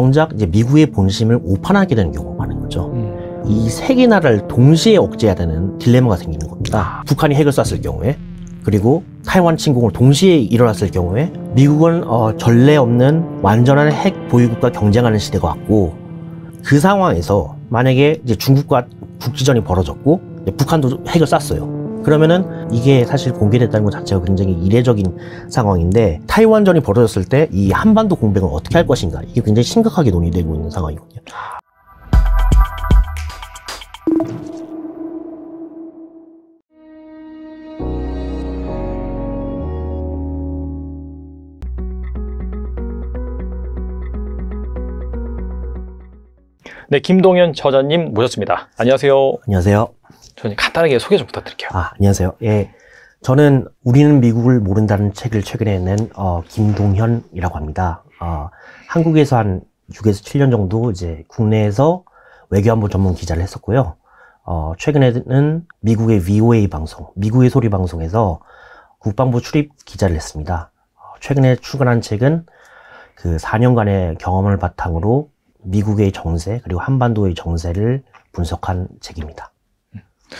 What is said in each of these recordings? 정작 이제 미국의 본심을 오판하게 되는 경우가 많은 거죠. 이 세 개 나라를 동시에 억제해야 되는 딜레마가 생기는 겁니다. 북한이 핵을 쐈을 경우에, 그리고 타이완 침공을 동시에 일어났을 경우에 미국은 전례 없는 완전한 핵 보유국과 경쟁하는 시대가 왔고, 그 상황에서 만약에 이제 중국과 국지전이 벌어졌고 북한도 핵을 쐈어요. 그러면은 이게 사실 공개됐다는 것 자체가 굉장히 이례적인 상황인데, 타이완전이 벌어졌을 때 이 한반도 공백을 어떻게 할 것인가, 이게 굉장히 심각하게 논의되고 있는 상황이거든요. 네, 김동현 저자님 모셨습니다. 안녕하세요. 안녕하세요. 저는 간단하게 소개 좀 부탁드릴게요. 안녕하세요. 예, 저는 우리는 미국을 모른다는 책을 최근에 낸 김동현이라고 합니다. 한국에서 한 6에서 7년 정도 이제 국내에서 외교안보 전문 기자를 했었고요. 최근에는 미국의 VOA 방송, 미국의 소리 방송에서 국방부 출입 기자를 했습니다. 최근에 출간한 책은 그 4년간의 경험을 바탕으로 미국의 정세, 그리고 한반도의 정세를 분석한 책입니다.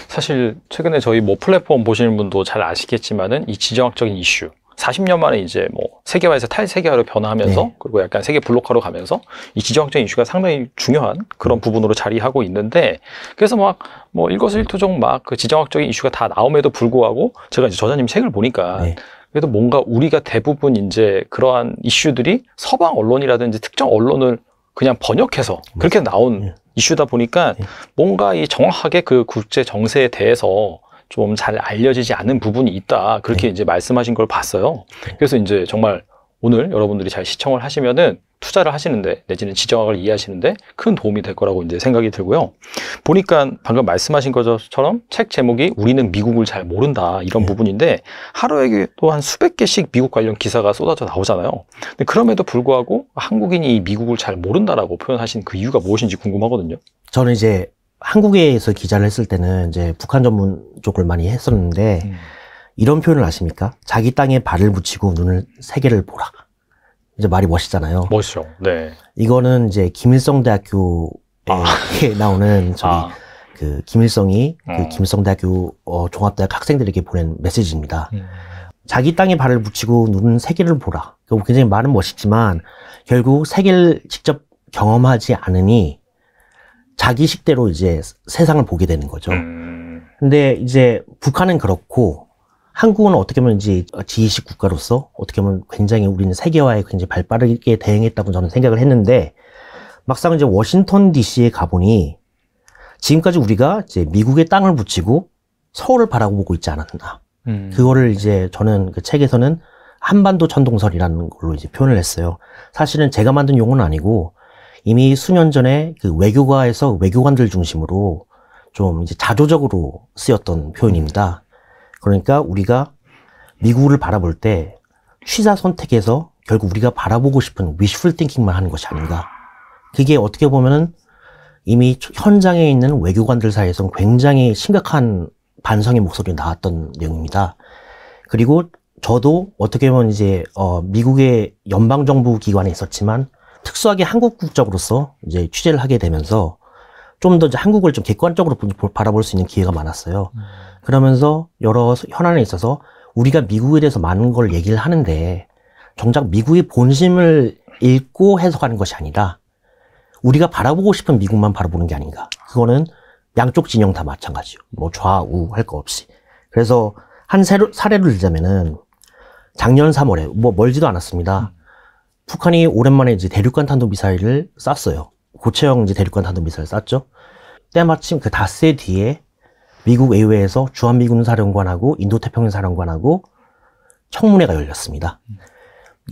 사실 최근에 저희 뭐 플랫폼 보시는 분도 잘 아시겠지만은 이 지정학적인 이슈, 40년 만에 이제 뭐 세계화에서 탈세계화로 변화하면서, 네, 그리고 약간 세계 블록화로 가면서 이 지정학적인 이슈가 상당히 중요한 그런 부분으로 자리하고 있는데, 그래서 막 뭐 일거수일투족 막 그 지정학적인 이슈가 다 나옴에도 불구하고 제가 이제 저자님 책을 보니까, 네, 그래도 뭔가 우리가 대부분 이제 그러한 이슈들이 서방 언론이라든지 특정 언론을 그냥 번역해서 그렇게 나온, 네, 이슈다 보니까, 네, 뭔가 이 정확하게 그 국제 정세에 대해서 좀 잘 알려지지 않은 부분이 있다, 그렇게, 네, 이제 말씀하신 걸 봤어요. 네. 그래서 이제 정말 오늘 여러분들이 잘 시청을 하시면은 투자를 하시는데, 내지는 지정학을 이해하시는데 큰 도움이 될 거라고 이제 생각이 들고요. 보니까 방금 말씀하신 것처럼 책 제목이 우리는 미국을 잘 모른다, 이런, 네, 부분인데 하루에 또 한 수백 개씩 미국 관련 기사가 쏟아져 나오잖아요. 근데 그럼에도 불구하고 한국인이 이 미국을 잘 모른다라고 표현하신 그 이유가 무엇인지 궁금하거든요. 저는 이제 한국에서 기자를 했을 때는 이제 북한 전문 쪽을 많이 했었는데, 이런 표현을 아십니까? 자기 땅에 발을 붙이고 눈을 세계를 보라. 이제 말이 멋있잖아요. 멋있죠. 네. 이거는 이제 김일성 대학교에 나오는 저기 그 김일성이 그 김일성 대학교 종합대학 학생들에게 보낸 메시지입니다. 자기 땅에 발을 붙이고 눈은 세계를 보라. 굉장히 말은 멋있지만 결국 세계를 직접 경험하지 않으니 자기 식대로 이제 세상을 보게 되는 거죠. 근데 이제 북한은 그렇고, 한국은 어떻게 보면 이제 G20 국가로서 어떻게 보면 굉장히 우리는 세계화에 굉장히 발빠르게 대응했다고 저는 생각을 했는데, 막상 이제 워싱턴 DC에 가보니 지금까지 우리가 이제 미국의 땅을 붙이고 서울을 바라보고 있지 않았나. 그거를 이제 저는 그 책에서는 한반도 천동설이라는 걸로 이제 표현을 했어요. 사실은 제가 만든 용어는 아니고 이미 수년 전에 그 외교가에서 외교관들 중심으로 좀 이제 자조적으로 쓰였던 표현입니다. 그러니까 우리가 미국을 바라볼 때 취사 선택에서 결국 우리가 바라보고 싶은 wishful thinking만 하는 것이 아닌가. 그게 어떻게 보면은 이미 현장에 있는 외교관들 사이에서는 굉장히 심각한 반성의 목소리가 나왔던 내용입니다. 그리고 저도 어떻게 보면 이제 미국의 연방정부 기관에 있었지만 특수하게 한국 국적으로서 이제 취재를 하게 되면서 좀 더 한국을 좀 객관적으로 바라볼 수 있는 기회가 많았어요. 그러면서 여러 현안에 있어서 우리가 미국에 대해서 많은 걸 얘기를 하는데 정작 미국의 본심을 읽고 해석하는 것이 아니라 우리가 바라보고 싶은 미국만 바라보는 게 아닌가. 그거는 양쪽 진영 다 마찬가지예요. 뭐 좌우 할 거 없이. 그래서 한 사례를 들자면은 작년 3월에 뭐 멀지도 않았습니다. 북한이 오랜만에 이제 대륙간 탄도 미사일을 쐈어요. 고체형 이제 대륙간 탄도미사를 쐈죠. 때마침 그 닷새 뒤에 미국 의회에서 주한미군 사령관하고 인도태평양 사령관하고 청문회가 열렸습니다.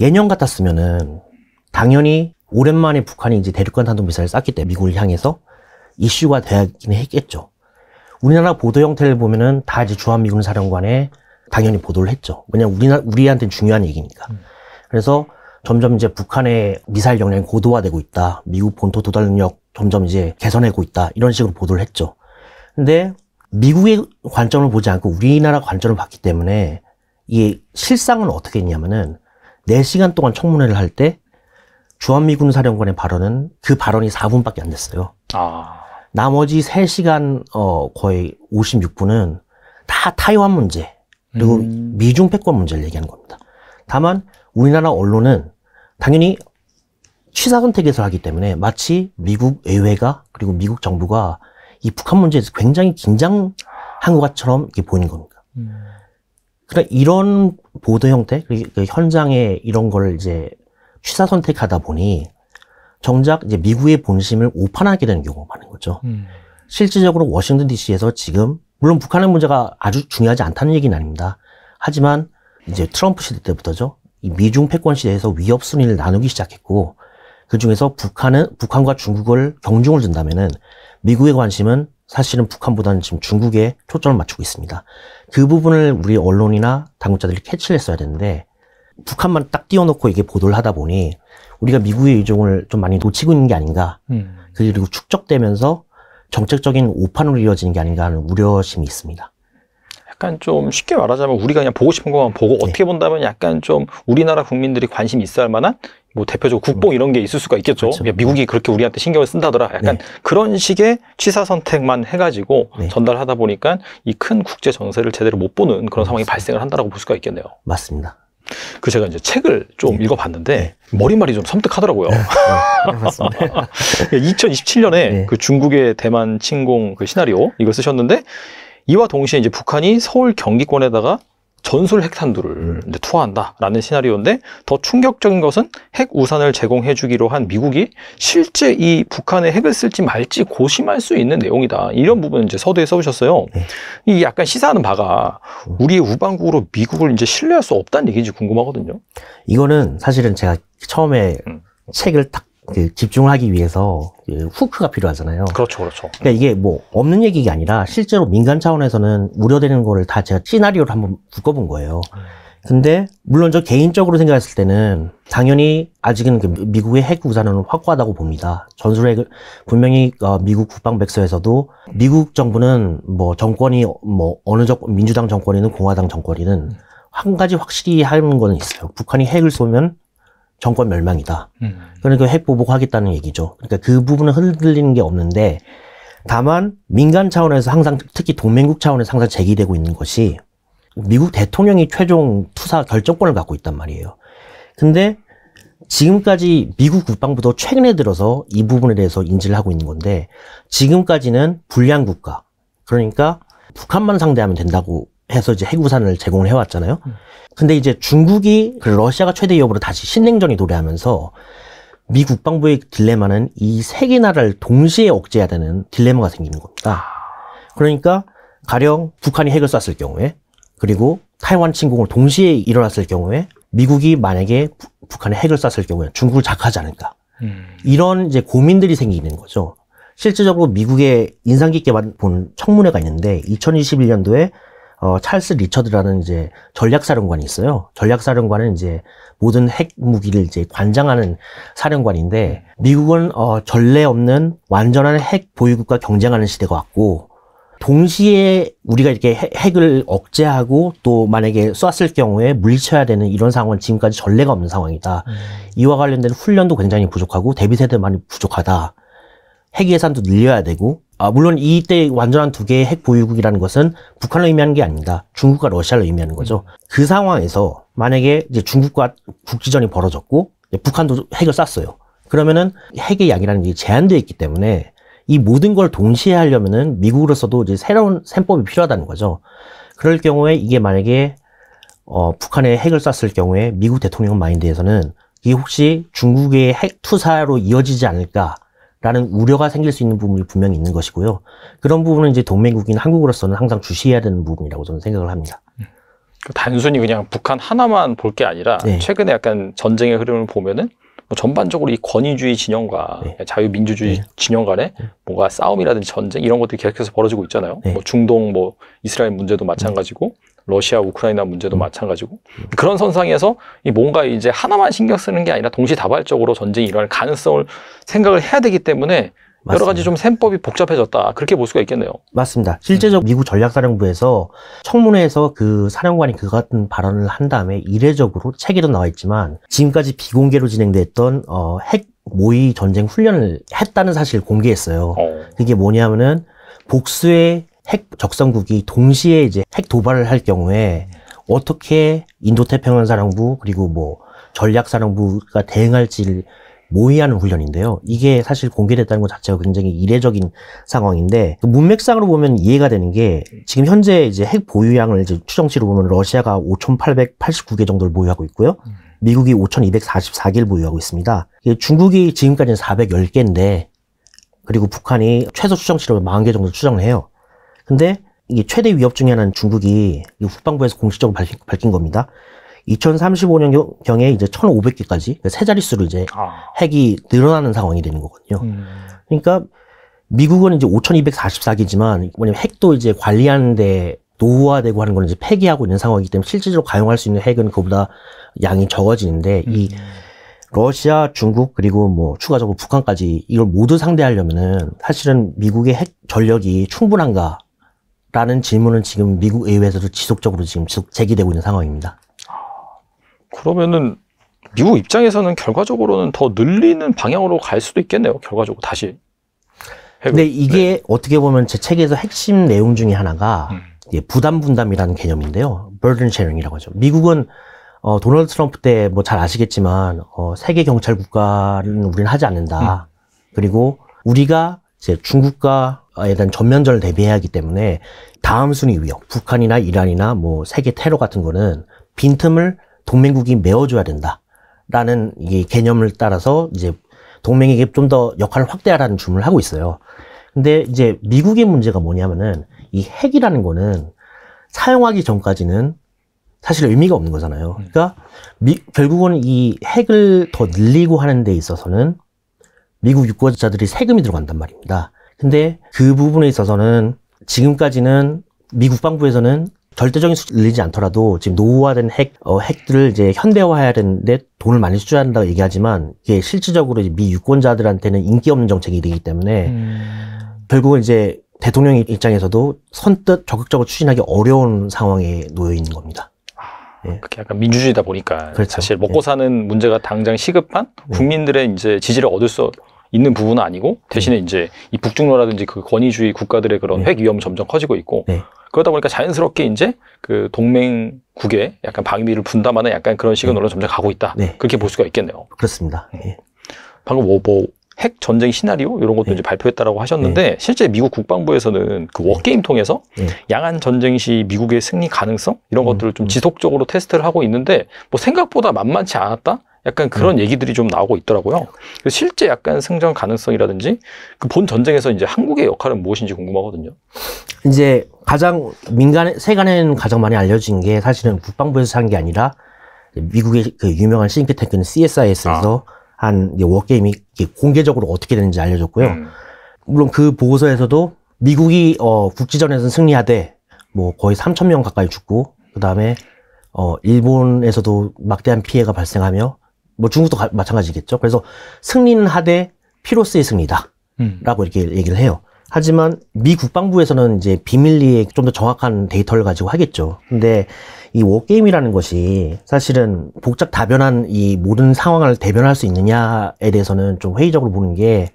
예년 같았으면은 당연히 오랜만에 북한이 이제 대륙간 탄도미사를 쐈기 때문에 미국을 향해서 이슈가 되긴 했겠죠. 우리나라 보도 형태를 보면은 다 이제 주한미군 사령관에 당연히 보도를 했죠. 왜냐면 우리한테는 중요한 얘기니까. 그래서 점점 이제 북한의 미사일 역량이 고도화되고 있다, 미국 본토 도달 능력 점점 이제 개선하고 있다, 이런 식으로 보도를 했죠. 근데 미국의 관점을 보지 않고 우리나라 관점을 봤기 때문에 이게 실상은 어떻게 했냐면은 4시간 동안 청문회를 할 때 주한미군 사령관의 발언은 그 발언이 4분밖에 안 됐어요. 아. 나머지 3시간 거의 56분은 다 타이완 문제 그리고 미중 패권 문제를 얘기하는 겁니다. 다만 우리나라 언론은 당연히 취사선택에서 하기 때문에 마치 미국 의회가 그리고 미국 정부가 이 북한 문제에서 굉장히 긴장한 것처럼 이렇게 보이는 겁니다. 그러니까 이런 보도 형태, 그러니까 현장에 이런 걸 이제 취사선택하다 보니 정작 이제 미국의 본심을 오판하게 되는 경우가 많은 거죠. 실질적으로 워싱턴 DC에서 지금 물론 북한의 문제가 아주 중요하지 않다는 얘기는 아닙니다. 하지만 이제 트럼프 시대 때부터죠. 이 미중 패권 시대에서 위협 순위를 나누기 시작했고 그 중에서 북한과 중국을 경중을 든다면은 미국의 관심은 사실은 북한보다는 지금 중국에 초점을 맞추고 있습니다. 그 부분을 우리 언론이나 당국자들이 캐치를 했어야 되는데 북한만 딱 띄워놓고 이게 보도를 하다 보니 우리가 미국의 의존을 좀 많이 놓치고 있는 게 아닌가. 그리고 축적되면서 정책적인 오판으로 이어지는 게 아닌가 하는 우려심이 있습니다. 약간 좀 쉽게 말하자면 우리가 그냥 보고 싶은 것만 보고 어떻게 본다면 약간 좀 우리나라 국민들이 관심이 있어야 할 만한 뭐 대표적 국뽕 이런 게 있을 수가 있겠죠. 그렇죠. 미국이 그렇게 우리한테 신경을 쓴다더라. 약간 그런 식의 취사선택만 해가지고 전달하다 보니까 이 큰 국제 전세를 제대로 못 보는 그런 상황이 발생을 한다라고 볼 수가 있겠네요. 맞습니다. 그 제가 이제 책을 좀 읽어봤는데 머리말이 좀 섬뜩하더라고요. 2027년에 그 중국의 대만 침공 그 시나리오 이걸 쓰셨는데 이와 동시에 이제 북한이 서울 경기권에다가 전술 핵탄두를 이제 투하한다라는 시나리오인데 더 충격적인 것은 핵 우산을 제공해주기로 한 미국이 실제 이 북한에 핵을 쓸지 말지 고심할 수 있는 내용이다. 이런 부분 이제 서두에 써보셨어요. 이 약간 시사하는 바가 우리의 우방국으로 미국을 이제 신뢰할 수 없다는 얘기인지 궁금하거든요. 이거는 사실은 제가 처음에 책을 딱 집중하기 위해서 후크가 필요하잖아요. 그렇죠, 그렇죠. 그러니까 이게 뭐 없는 얘기가 아니라 실제로 민간 차원에서는 우려되는 거를 다 제가 시나리오를 한번 묶어본 거예요. 근데 물론 저 개인적으로 생각했을 때는 당연히 아직은 미국의 핵 우산은 확고하다고 봅니다. 전술핵을 분명히 미국 국방백서에서도 미국 정부는 뭐 정권이 뭐 어느 정권 민주당 정권이든 공화당 정권이든 한 가지 확실히 하는 거는 있어요. 북한이 핵을 쏘면 정권 멸망이다. 그러니까 핵 보복하겠다는 얘기죠. 그러니까 그 부분은 흔들리는 게 없는데 다만 민간 차원에서 항상 특히 동맹국 차원에서 항상 제기되고 있는 것이 미국 대통령이 최종 투사 결정권을 갖고 있단 말이에요. 근데 지금까지 미국 국방부도 최근에 들어서 이 부분에 대해서 인지를 하고 있는 건데 지금까지는 불량 국가 그러니까 북한만 상대하면 된다고 해서 이제 핵우산을 제공을 해왔잖아요. 근데 이제 중국이 러시아가 최대 위협으로 다시 신냉전이 도래하면서 미 국방부의 딜레마는 이 세 개 나라를 동시에 억제해야 되는 딜레마가 생기는 겁니다. 그러니까 가령 북한이 핵을 쐈을 경우에 그리고 타이완 침공을 동시에 일어났을 경우에 미국이 만약에 북한에 핵을 쐈을 경우에 중국을 자극하지 않을까. 이런 이제 고민들이 생기는 거죠. 실질적으로 미국의 인상 깊게 본 청문회가 있는데 2021년도에 찰스 리처드라는 이제 전략사령관이 있어요. 전략사령관은 이제 모든 핵무기를 이제 관장하는 사령관인데, 미국은, 전례 없는 완전한 핵 보유국과 경쟁하는 시대가 왔고, 동시에 우리가 이렇게 핵을 억제하고 또 만약에 쐈을 경우에 물리쳐야 되는 이런 상황은 지금까지 전례가 없는 상황이다. 이와 관련된 훈련도 굉장히 부족하고, 대비세도 많이 부족하다. 핵 예산도 늘려야 되고, 물론 이때 완전한 두 개의 핵 보유국이라는 것은 북한을 의미하는 게 아닙니다. 중국과 러시아를 의미하는 거죠. 그 상황에서 만약에 이제 중국과 국지전이 벌어졌고 북한도 핵을 쐈어요. 그러면은 핵의 양이라는 게 제한되어 있기 때문에 이 모든 걸 동시에 하려면은 미국으로서도 이제 새로운 셈법이 필요하다는 거죠. 그럴 경우에 이게 만약에 북한에 핵을 쐈을 경우에 미국 대통령 마인드에서는 이게 혹시 중국의 핵 투사로 이어지지 않을까? 라는 우려가 생길 수 있는 부분이 분명히 있는 것이고요. 그런 부분은 이제 동맹국인 한국으로서는 항상 주시해야 되는 부분이라고 저는 생각을 합니다. 단순히 그냥 북한 하나만 볼 게 아니라 최근에 약간 전쟁의 흐름을 보면은 뭐 전반적으로 이 권위주의 진영과 자유민주주의 진영 간에 뭔가 싸움이라든지 전쟁 이런 것들이 계속해서 벌어지고 있잖아요. 뭐 중동 뭐 이스라엘 문제도 마찬가지고 러시아, 우크라이나 문제도 마찬가지고 그런 선상에서 이 뭔가 이제 하나만 신경 쓰는 게 아니라 동시다발적으로 전쟁이 일어날 가능성을 생각을 해야 되기 때문에 맞습니다. 여러 가지 좀 셈법이 복잡해졌다, 그렇게 볼 수가 있겠네요. 맞습니다. 실제적 미국 전략사령부에서 청문회에서 그 사령관이 그 같은 발언을 한 다음에 이례적으로 책에도 나와 있지만 지금까지 비공개로 진행됐던 핵 모의 전쟁 훈련을 했다는 사실을 공개했어요. 그게 뭐냐면은 복수의 핵 적성국이 동시에 이제 핵 도발을 할 경우에 어떻게 인도태평양사령부 그리고 뭐 전략사령부가 대응할지를 모의하는 훈련인데요. 이게 사실 공개됐다는 것 자체가 굉장히 이례적인 상황인데, 문맥상으로 보면 이해가 되는 게 지금 현재 이제 핵 보유량을 이제 추정치로 보면 러시아가 5,889개 정도를 보유하고 있고요. 미국이 5,244개를 보유하고 있습니다. 중국이 지금까지는 410개인데 그리고 북한이 최소 추정치로 40개 정도 추정을 해요. 근데 이게 최대 위협 중에 하나는 중국이 국방부에서 공식적으로 밝힌 겁니다. 2035년경에 이제 1,500개까지 세 자릿수로 이제 핵이 늘어나는 상황이 되는 거거든요. 그러니까 미국은 이제 5,244개지만 뭐냐면 핵도 이제 관리하는데 노후화되고 하는 걸 이제 폐기하고 있는 상황이기 때문에 실질적으로 가용할 수 있는 핵은 그보다 양이 적어지는데 이 러시아, 중국 그리고 뭐 추가적으로 북한까지 이걸 모두 상대하려면은 사실은 미국의 핵 전력이 충분한가라는 질문은 지금 미국 의회에서도 지속적으로 지금 제기되고 있는 상황입니다. 그러면은 미국 입장에서는 결과적으로는 더 늘리는 방향으로 갈 수도 있겠네요. 결과적으로 다시. 근데 이게 어떻게 보면 제 책에서 핵심 내용 중에 하나가 부담 분담이라는 개념인데요. burden sharing이라고 하죠. 미국은 도널드 트럼프 때 뭐 잘 아시겠지만 세계 경찰 국가는 우리는 하지 않는다. 그리고 우리가 이제 중국과에 대한 전면전을 대비해야 하기 때문에 다음 순위 위협, 북한이나 이란이나 뭐 세계 테러 같은 거는 빈틈을 동맹국이 메워줘야 된다라는 이 개념을 따라서 이제 동맹에게 좀 더 역할을 확대하라는 주문을 하고 있어요. 근데 이제 미국의 문제가 뭐냐면은 이 핵이라는 거는 사용하기 전까지는 사실 의미가 없는 거잖아요. 그러니까 결국은 이 핵을 더 늘리고 하는 데 있어서는 미국 유권자들이 세금이 들어간단 말입니다. 근데 그 부분에 있어서는 지금까지는 미국 국방부에서는 절대적인 수준을 늘리지 않더라도 지금 노후화된 핵들을 이제 현대화해야 되는데 돈을 많이 투자한다고 얘기하지만 이게 실질적으로 이제 미 유권자들한테는 인기 없는 정책이 되기 때문에 결국은 이제 대통령 입장에서도 선뜻 적극적으로 추진하기 어려운 상황에 놓여 있는 겁니다. 예. 그게 약간 민주주의다 보니까 그렇죠. 사실 먹고 사는 문제가 당장 시급한 국민들의 이제 지지를 얻을 수 있는 부분은 아니고 대신에 이제 이 북중러라든지 그 권위주의 국가들의 그런 핵 위험 점점 커지고 있고 그러다 보니까 자연스럽게 이제 그 동맹국의 약간 방위비를 분담하는 약간 그런 시그널로 점점 가고 있다. 그렇게 볼 수가 있겠네요. 그렇습니다. 방금 뭐 핵 전쟁 시나리오 이런 것도 이제 발표했다라고 하셨는데 실제 미국 국방부에서는 그 워게임 통해서 양안 전쟁 시 미국의 승리 가능성 이런 것들을 좀 지속적으로 테스트를 하고 있는데 뭐 생각보다 만만치 않았다. 약간 그런 얘기들이 좀 나오고 있더라고요. 실제 약간 승전 가능성이라든지 그 본 전쟁에서 이제 한국의 역할은 무엇인지 궁금하거든요. 이제 가장 세간에는 가장 많이 알려진 게 사실은 국방부에서 한 게 아니라 미국의 그 유명한 싱크탱크인 CSIS에서 한 워게임이 공개적으로 어떻게 되는지 알려줬고요. 물론 그 보고서에서도 미국이 국지전에서는 승리하되 뭐 거의 3,000명 가까이 죽고 그 다음에 일본에서도 막대한 피해가 발생하며 뭐 중국도 마찬가지겠죠. 그래서 승리는 하되 피로스의 승리다 라고 이렇게 얘기를 해요. 하지만 미 국방부에서는 이제 비밀리에 좀 더 정확한 데이터를 가지고 하겠죠. 근데 이 워게임이라는 것이 사실은 복잡다변한 이 모든 상황을 대변할 수 있느냐에 대해서는 좀 회의적으로 보는 게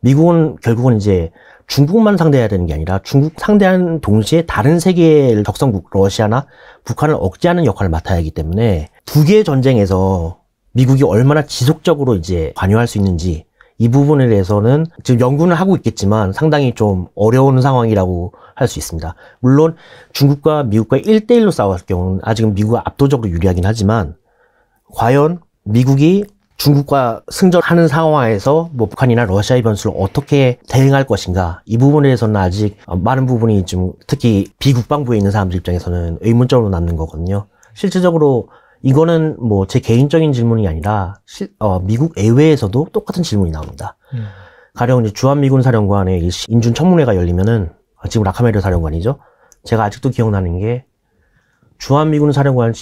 미국은 결국은 이제 중국만 상대해야 되는 게 아니라 중국 상대하는 동시에 다른 세계의 적성국 러시아나 북한을 억제하는 역할을 맡아야 하기 때문에 두 개의 전쟁에서 미국이 얼마나 지속적으로 이제 관여할 수 있는지 이 부분에 대해서는 지금 연구는 하고 있겠지만 상당히 좀 어려운 상황이라고 할 수 있습니다. 물론 중국과 미국과 1대1로 싸웠을 경우는 아직은 미국이 압도적으로 유리하긴 하지만 과연 미국이 중국과 승전하는 상황에서 뭐 북한이나 러시아의 변수를 어떻게 대응할 것인가 이 부분에 대해서는 아직 많은 부분이 좀 특히 비국방부에 있는 사람들 입장에서는 의문점으로 남는 거거든요. 실질적으로 이거는 뭐 제 개인적인 질문이 아니라 미국 애외에서도 똑같은 질문이 나옵니다. 가령 이제 주한미군 사령관의 인준 청문회가 열리면은 지금 라카메르 사령관이죠. 제가 아직도 기억나는 게 주한미군 사령관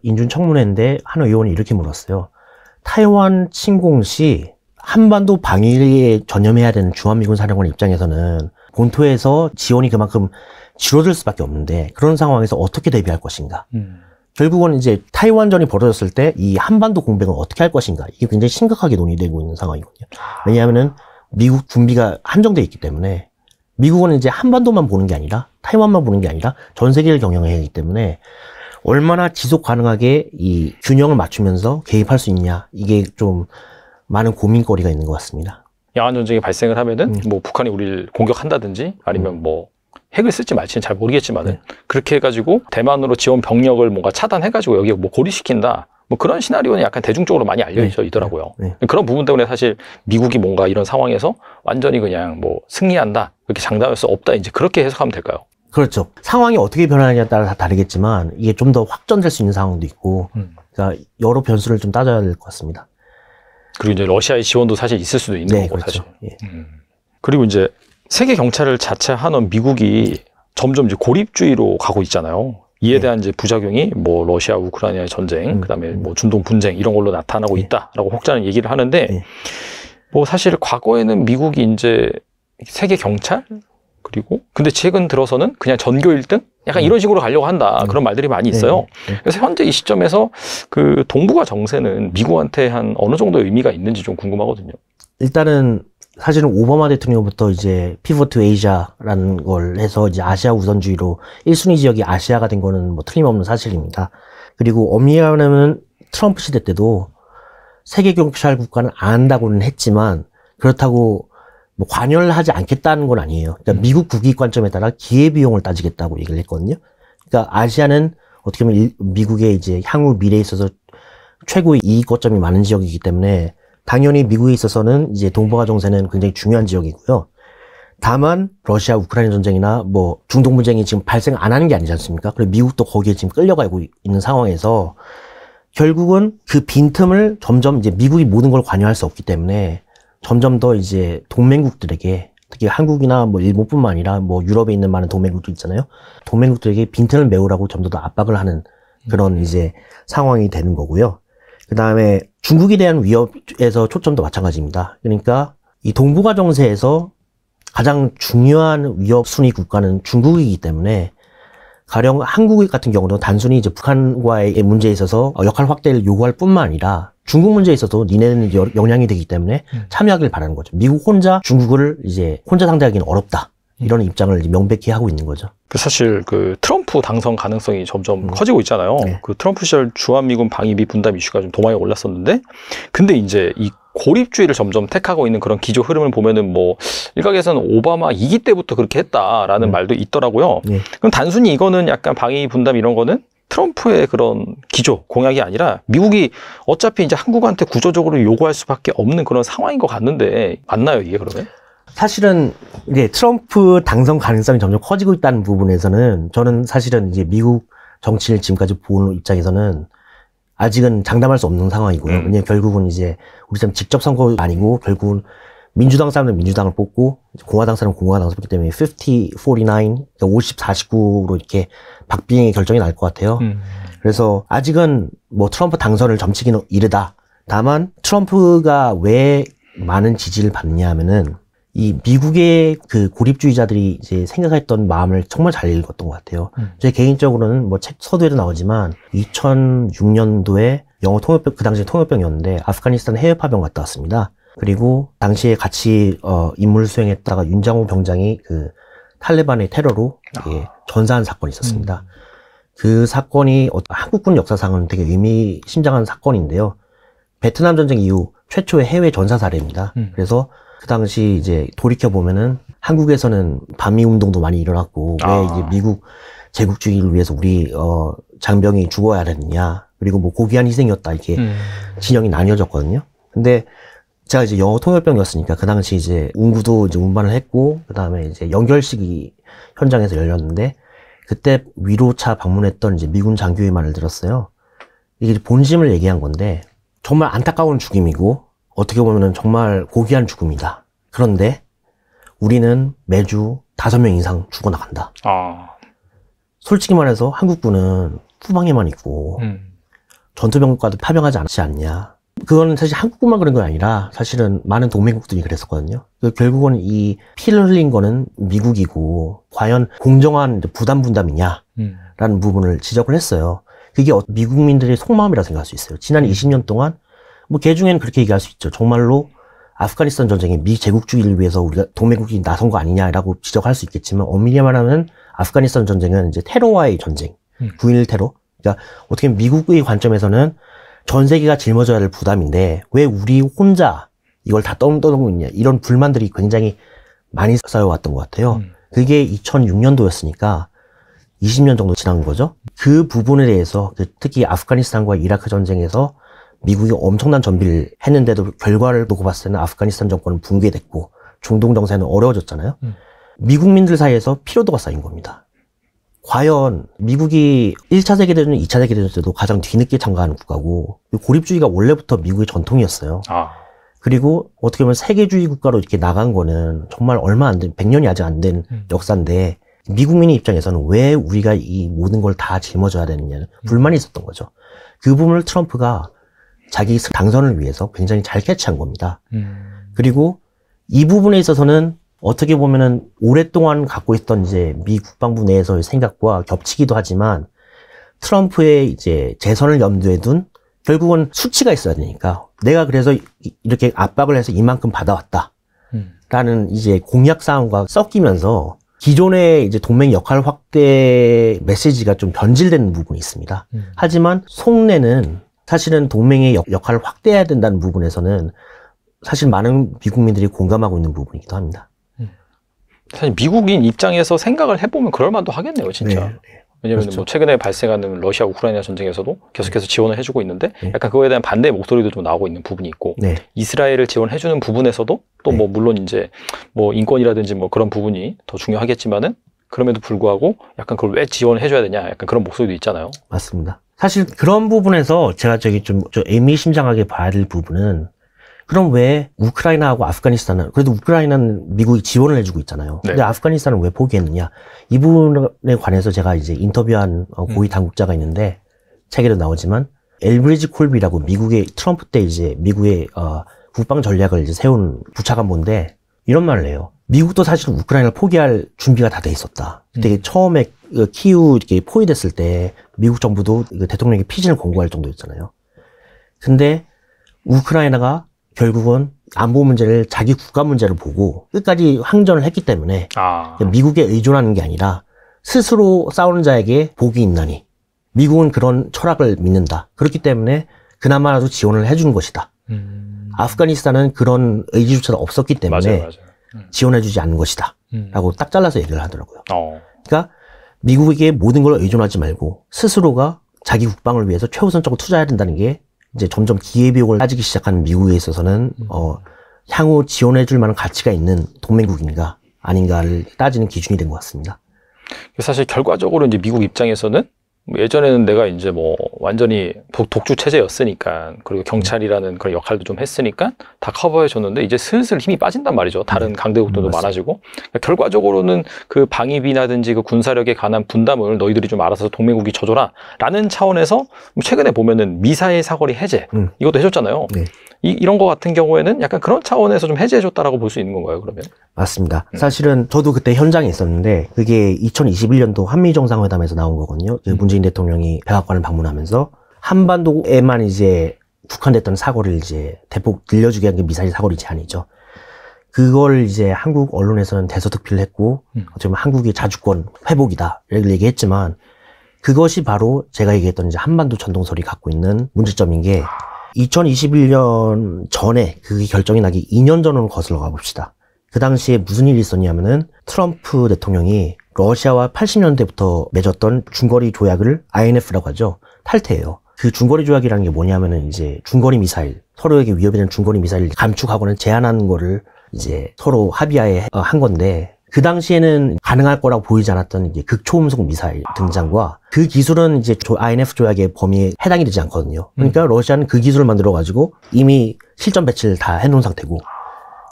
인준 청문회인데 한 의원이 이렇게 물었어요. 타이완 침공 시 한반도 방위에 전념해야 되는 주한미군 사령관 입장에서는 본토에서 지원이 그만큼 줄어들 수밖에 없는데 그런 상황에서 어떻게 대비할 것인가. 결국은 이제 타이완전이 벌어졌을 때 이 한반도 공백은 어떻게 할 것인가. 이게 굉장히 심각하게 논의되고 있는 상황이거든요. 왜냐하면은 미국 군비가 한정돼 있기 때문에 미국은 이제 한반도만 보는 게 아니라 타이완만 보는 게 아니라 전 세계를 경영해야 하기 때문에 얼마나 지속 가능하게 이 균형을 맞추면서 개입할 수 있냐. 이게 좀 많은 고민거리가 있는 것 같습니다. 양안 전쟁이 발생을 하면은 뭐 북한이 우리를 공격한다든지 아니면 뭐 핵을 쓸지 말지는 잘 모르겠지만은 그렇게 해가지고 대만으로 지원 병력을 뭔가 차단해가지고 여기 뭐 고리시킨다. 뭐 그런 시나리오는 약간 대중적으로 많이 알려져 있더라고요. 그런 부분 때문에 사실 미국이 뭔가 이런 상황에서 완전히 그냥 뭐 승리한다. 그렇게 장담할 수 없다. 이제 그렇게 해석하면 될까요? 그렇죠. 상황이 어떻게 변하느냐에 따라 다 다르겠지만 이게 좀 더 확전될 수 있는 상황도 있고 그러니까 여러 변수를 좀 따져야 될 것 같습니다. 그리고 이제 러시아의 지원도 사실 있을 수도 있는 거고 그렇죠. 사실. 예. 그리고 이제 세계 경찰을 자체하는 미국이 점점 이제 고립주의로 가고 있잖아요. 이에 대한 이제 부작용이 뭐 러시아 우크라이나의 전쟁, 그다음에 뭐 중동 분쟁 이런 걸로 나타나고 있다라고 혹자는 얘기를 하는데 뭐 사실 과거에는 미국이 이제 세계 경찰 그리고 근데 최근 들어서는 그냥 전교 1등 약간 이런 식으로 가려고 한다 그런 말들이 많이 있어요. 그래서 현재 이 시점에서 그 동북아 정세는 미국한테 한 어느 정도의 의미가 있는지 좀 궁금하거든요. 일단은 사실은 오바마 대통령부터 이제 피벗 투 아시아라는 걸 해서 이제 아시아 우선주의로 1순위 지역이 아시아가 된 거는 뭐 틀림없는 사실입니다. 그리고 엄밀히 말하면 트럼프 시대 때도 세계 경찰 국가는 안 한다고는 했지만 그렇다고 뭐 관여를 하지 않겠다는 건 아니에요. 그러니까 미국 국익 관점에 따라 기회비용을 따지겠다고 얘기를 했거든요. 그러니까 아시아는 어떻게 보면 미국의 이제 향후 미래에 있어서 최고의 이익 거점이 많은 지역이기 때문에 당연히 미국에 있어서는 이제 동북아 정세는 굉장히 중요한 지역이고요. 다만 러시아 우크라이나 전쟁이나 뭐 중동 분쟁이 지금 발생 안 하는 게 아니지 않습니까? 그리고 미국도 거기에 지금 끌려가고 있는 상황에서 결국은 그 빈틈을 점점 이제 미국이 모든 걸 관여할 수 없기 때문에 점점 더 이제 동맹국들에게 특히 한국이나 뭐 일본뿐만 아니라 뭐 유럽에 있는 많은 동맹국도 있잖아요. 동맹국들에게 빈틈을 메우라고 점점 더 압박을 하는 그런 이제 상황이 되는 거고요. 그 다음에 중국에 대한 위협에서 초점도 마찬가지입니다. 그러니까 이 동북아 정세에서 가장 중요한 위협 순위 국가는 중국이기 때문에 가령 한국 같은 경우도 단순히 이제 북한과의 문제에 있어서 역할 확대를 요구할 뿐만 아니라 중국 문제에 있어서도 니네는 영향이 되기 때문에 참여하길 바라는 거죠. 미국 혼자 중국을 이제 혼자 상대하기는 어렵다. 이런 입장을 명백히 하고 있는 거죠. 사실 그 트럼프 당선 가능성이 점점 커지고 있잖아요. 그 트럼프 시절 주한미군 방위 및 분담 이슈가 좀 도마에 올랐었는데 근데 이제 이 고립주의를 점점 택하고 있는 그런 기조 흐름을 보면은 뭐 일각에서는 오바마 2기 때부터 그렇게 했다라는 말도 있더라고요. 그럼 단순히 이거는 약간 방위 분담 이런 거는 트럼프의 그런 기조, 공약이 아니라 미국이 어차피 이제 한국한테 구조적으로 요구할 수밖에 없는 그런 상황인 것 같는데 맞나요 이게 그러면? 사실은 이제 트럼프 당선 가능성이 점점 커지고 있다는 부분에서는 저는 사실은 이제 미국 정치를 지금까지 본 입장에서는 아직은 장담할 수 없는 상황이고요. 왜냐면 결국은 이제 우리처럼 직접 선거가 아니고 결국은 민주당 사람은 민주당을 뽑고 공화당 사람은 공화당을 뽑기 때문에 50-49, 그러니까 50-49로 이렇게 박빙의 결정이 날 것 같아요. 그래서 아직은 뭐 트럼프 당선을 점치기는 이르다. 다만 트럼프가 왜 많은 지지를 받냐 하면은 이 미국의 그 고립주의자들이 이제 생각했던 마음을 정말 잘 읽었던 것 같아요. 제 개인적으로는 뭐 책 서두에도 나오지만 2006년도에 영어 통역병, 그 당시 통역병이었는데 아프가니스탄 해외 파병 갔다 왔습니다. 그리고 당시에 같이 임무를 수행했다가 윤장호 병장이 그 탈레반의 테러로 예, 전사한 사건이 있었습니다. 그 사건이 한국군 역사상은 되게 의미심장한 사건인데요. 베트남 전쟁 이후 최초의 해외 전사 사례입니다. 그래서 그 당시 이제 돌이켜보면은 한국에서는 반미 운동도 많이 일어났고 왜 이제 미국 제국주의를 위해서 우리 장병이 죽어야 되느냐 그리고 뭐 고귀한 희생이었다 이렇게 진영이 나뉘어졌거든요. 근데 제가 이제 영어 통역병이었으니까 그 당시 이제 운구도 이제 운반을 했고 그 다음에 이제 연결식이 현장에서 열렸는데 그때 위로차 방문했던 이제 미군 장교의 말을 들었어요. 이게 본심을 얘기한 건데 정말 안타까운 죽임이고 어떻게 보면은 정말 고귀한 죽음이다. 그런데 우리는 매주 5명 이상 죽어나간다. 솔직히 말해서 한국군은 후방에만 있고 전투병과도 파병하지 않지 않냐. 그거는 사실 한국뿐만 그런 건 아니라 사실은 많은 동맹국들이 그랬었거든요. 결국은 이 피를 흘린 거는 미국이고 과연 공정한 부담분담이냐 라는 부분을 지적을 했어요. 그게 미국민들의 속마음이라 생각할 수 있어요. 지난 20년 동안 뭐 개 중에는 그렇게 얘기할 수 있죠. 정말로 아프가니스탄 전쟁에 미 제국주의를 위해서 우리가 동맹국이 나선 거 아니냐라고 지적할 수 있겠지만, 엄밀히 말하면 아프가니스탄 전쟁은 이제 테러와의 전쟁, 9.11 테러. 그러니까 어떻게 미국의 관점에서는 전 세계가 짊어져야 될 부담인데 왜 우리 혼자 이걸 다 떠넘고 있냐, 이런 불만들이 굉장히 많이 쌓여왔던 것 같아요. 그게 2006년도였으니까 20년 정도 지난 거죠. 그 부분에 대해서 특히 아프가니스탄과 이라크 전쟁에서 미국이 엄청난 전비를 했는데도 결과를 보고 봤을 때는 아프가니스탄 정권은 붕괴됐고 중동 정세는 어려워졌잖아요. 미국민들 사이에서 피로도가 쌓인 겁니다. 과연 미국이 1차 세계대전, 2차 세계대전 때도 가장 뒤늦게 참가하는 국가고, 고립주의가 원래부터 미국의 전통이었어요. 아. 그리고 어떻게 보면 세계주의 국가로 이렇게 나간 거는 정말 얼마 안 된, 100년이 아직 안 된 역사인데, 미국민의 입장에서는 왜 우리가 이 모든 걸 다 짊어져야 되느냐는 불만이 있었던 거죠. 그 부분을 트럼프가 자기 당선을 위해서 굉장히 잘 캐치한 겁니다. 그리고 이 부분에 있어서는 어떻게 보면은 오랫동안 갖고 있던 이제 미 국방부 내에서의 생각과 겹치기도 하지만, 트럼프의 이제 재선을 염두에 둔, 결국은 수치가 있어야 되니까 내가 그래서 이렇게 압박을 해서 이만큼 받아왔다 라는 이제 공약 싸움과 섞이면서 기존의 이제 동맹 역할 확대 메시지가 좀 변질되는 부분이 있습니다. 하지만 속내는 사실은 동맹의 역할을 확대해야 된다는 부분에서는 사실 많은 미국민들이 공감하고 있는 부분이기도 합니다. 사실 미국인 입장에서 생각을 해보면 그럴만도 하겠네요, 진짜. 네, 네. 왜냐면 그렇죠. 뭐 최근에 발생하는 러시아 우크라이나 전쟁에서도 계속해서 지원을 해주고 있는데, 네. 약간 그거에 대한 반대의 목소리도 좀 나오고 있는 부분이 있고, 네. 이스라엘을 지원해주는 부분에서도 또 뭐 네. 물론 이제 뭐 인권이라든지 뭐 그런 부분이 더 중요하겠지만은, 그럼에도 불구하고 약간 그걸 왜 지원해줘야 되냐, 약간 그런 목소리도 있잖아요. 맞습니다. 사실 그런 부분에서 제가 저기 좀 애미심장하게 봐야 될 부분은, 그럼 왜 우크라이나하고 아프가니스탄은, 그래도 우크라이나는 미국이 지원을 해주고 있잖아요. 네. 근데 아프가니스탄은 왜 포기했느냐, 이 부분에 관해서 제가 이제 인터뷰한 고위 당국자가 있는데, 책에도 나오지만 엘브리지 콜비라고 미국의 트럼프 때 이제 미국의 국방 전략을 이제 세운 부차관보인데, 이런 말을 해요. 미국도 사실 우크라이나를 포기할 준비가 다 돼 있었다. 그때 처음에 키우 이렇게 포위됐을 때 미국 정부도 대통령에게 피진을 권고할 정도였잖아요. 근데 우크라이나가 결국은 안보 문제를 자기 국가 문제를 보고 끝까지 항전을 했기 때문에, 아. 미국에 의존하는 게 아니라 스스로 싸우는 자에게 복이 있나니, 미국은 그런 철학을 믿는다. 그렇기 때문에 그나마라도 지원을 해준 것이다. 아프가니스탄은 그런 의지조차 없었기 때문에 맞아요, 맞아요. 지원해주지 않은 것이다. 라고 딱 잘라서 얘기를 하더라고요. 그러니까 미국에게 모든 걸 의존하지 말고 스스로가 자기 국방을 위해서 최우선적으로 투자해야 된다는 게, 이제 점점 기회비용을 따지기 시작하는 미국에 있어서는 향후 지원해줄 만한 가치가 있는 동맹국인가 아닌가를 따지는 기준이 된 것 같습니다. 사실 결과적으로 이제 미국 입장에서는 예전에는 내가 이제 뭐 완전히 독주 체제였으니까, 그리고 경찰이라는 그런 역할도 좀 했으니까 다 커버해줬는데, 이제 슬슬 힘이 빠진단 말이죠. 다른 강대국들도 많아지고, 그러니까 결과적으로는 그 방위비라든지 그 군사력에 관한 분담을 너희들이 좀 알아서 동맹국이 져줘라라는 차원에서 최근에 보면은 미사일 사거리 해제 이것도 해줬잖아요. 네. 이런 거 같은 경우에는 약간 그런 차원에서 좀 해제해줬다라고 볼 수 있는 건가요, 그러면? 맞습니다. 사실은 저도 그때 현장에 있었는데, 그게 2021년도 한미 정상회담에서 나온 거거든요. 문재인 대통령이 백악관을 방문하면서 한반도에만 이제 국한됐던 사거리를 이제 대폭 늘려주게 한 게 미사일 사거리 제한이죠. 그걸 이제 한국 언론에서는 대서특필을 했고, 어떻게 보면 한국의 자주권 회복이다 이렇게 얘기했지만, 그것이 바로 제가 얘기했던 이제 한반도 전동설이 갖고 있는 문제점인 게, 2021년 전에 그게 결정이 나기 2년 전으로 거슬러 가봅시다. 그 당시에 무슨 일이 있었냐면은, 트럼프 대통령이 러시아와 80년대부터 맺었던 중거리 조약을 INF라고 하죠. 탈퇴해요. 그 중거리 조약이라는 게 뭐냐면은, 이제 중거리 미사일, 서로에게 위협이 되는 중거리 미사일을 감축하고는 제한하는 거를 이제 서로 합의하에 한 건데, 그 당시에는 가능할 거라고 보이지 않았던 이제 극초음속 미사일 등장과, 그 기술은 이제 INF 조약의 범위에 해당이 되지 않거든요. 그러니까 러시아는 그 기술을 만들어가지고 이미 실전 배치를 다 해놓은 상태고,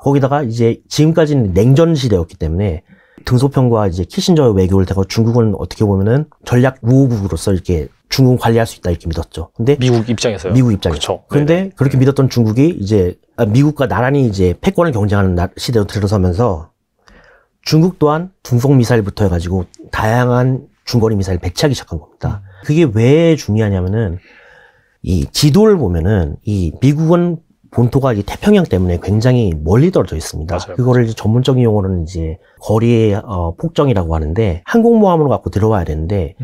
거기다가 이제 지금까지는 냉전 시대였기 때문에 등소평과 이제 키신저의 외교를 통해서 중국은 어떻게 보면은 전략 우호국으로서 이렇게 중국은 관리할 수 있다 이렇게 믿었죠. 근데 미국 입장에서요. 미국 입장에서. 그런데 네네. 그렇게 믿었던 중국이 이제 미국과 나란히 이제 패권을 경쟁하는 시대로 들어서면서 중국 또한 중속 미사일부터 해가지고 다양한 중거리 미사일을 배치하기 시작한 겁니다. 그게 왜 중요하냐면은 이 지도를 보면은 이 미국은 본토가 이 태평양 때문에 굉장히 멀리 떨어져 있습니다. 맞아요. 그거를 이제 전문적인 용어로는 이제 거리의 폭정이라고 하는데 항공모함으로 갖고 들어와야 되는데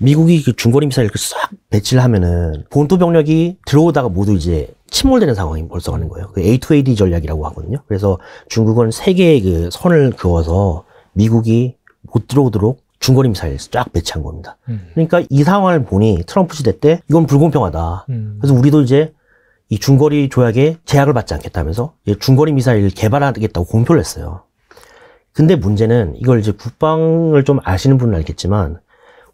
미국이 그 중거리 미사일을 싹 배치를 하면은 본토 병력이 들어오다가 모두 이제 침몰되는 상황이 벌써가는 거예요. 그 A2AD 전략이라고 하거든요. 그래서 중국은 세 개의 그 선을 그어서 미국이 못 들어오도록 중거리 미사일을 쫙 배치한 겁니다. 그러니까 이 상황을 보니 트럼프 시대 때 이건 불공평하다. 그래서 우리도 이제 이 중거리 조약에 제약을 받지 않겠다면서 중거리 미사일을 개발하겠다고 공표를 했어요. 근데 문제는 이걸 이제 국방을 좀 아시는 분은 알겠지만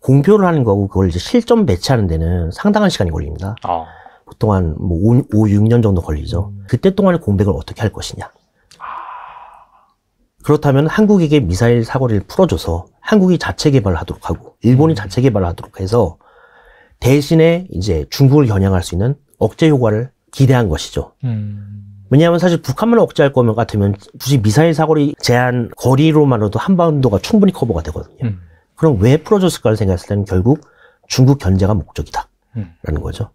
공표를 하는 거하고 그걸 이제 실전 배치하는 데는 상당한 시간이 걸립니다. 아. 보통 한 뭐 5~6년 정도 걸리죠. 그때 동안의 공백을 어떻게 할 것이냐. 그렇다면 한국에게 미사일 사거리를 풀어줘서 한국이 자체 개발을 하도록 하고 일본이 자체 개발을 하도록 해서 대신에 이제 중국을 겨냥할 수 있는 억제 효과를 기대한 것이죠. 왜냐하면 사실 북한만 억제할 것만 같으면 굳이 미사일 사거리 제한 거리로만으로도 한반도가 충분히 커버가 되거든요. 그럼 왜 풀어줬을까를 생각했을 때는 결국 중국 견제가 목적이다 라는 거죠.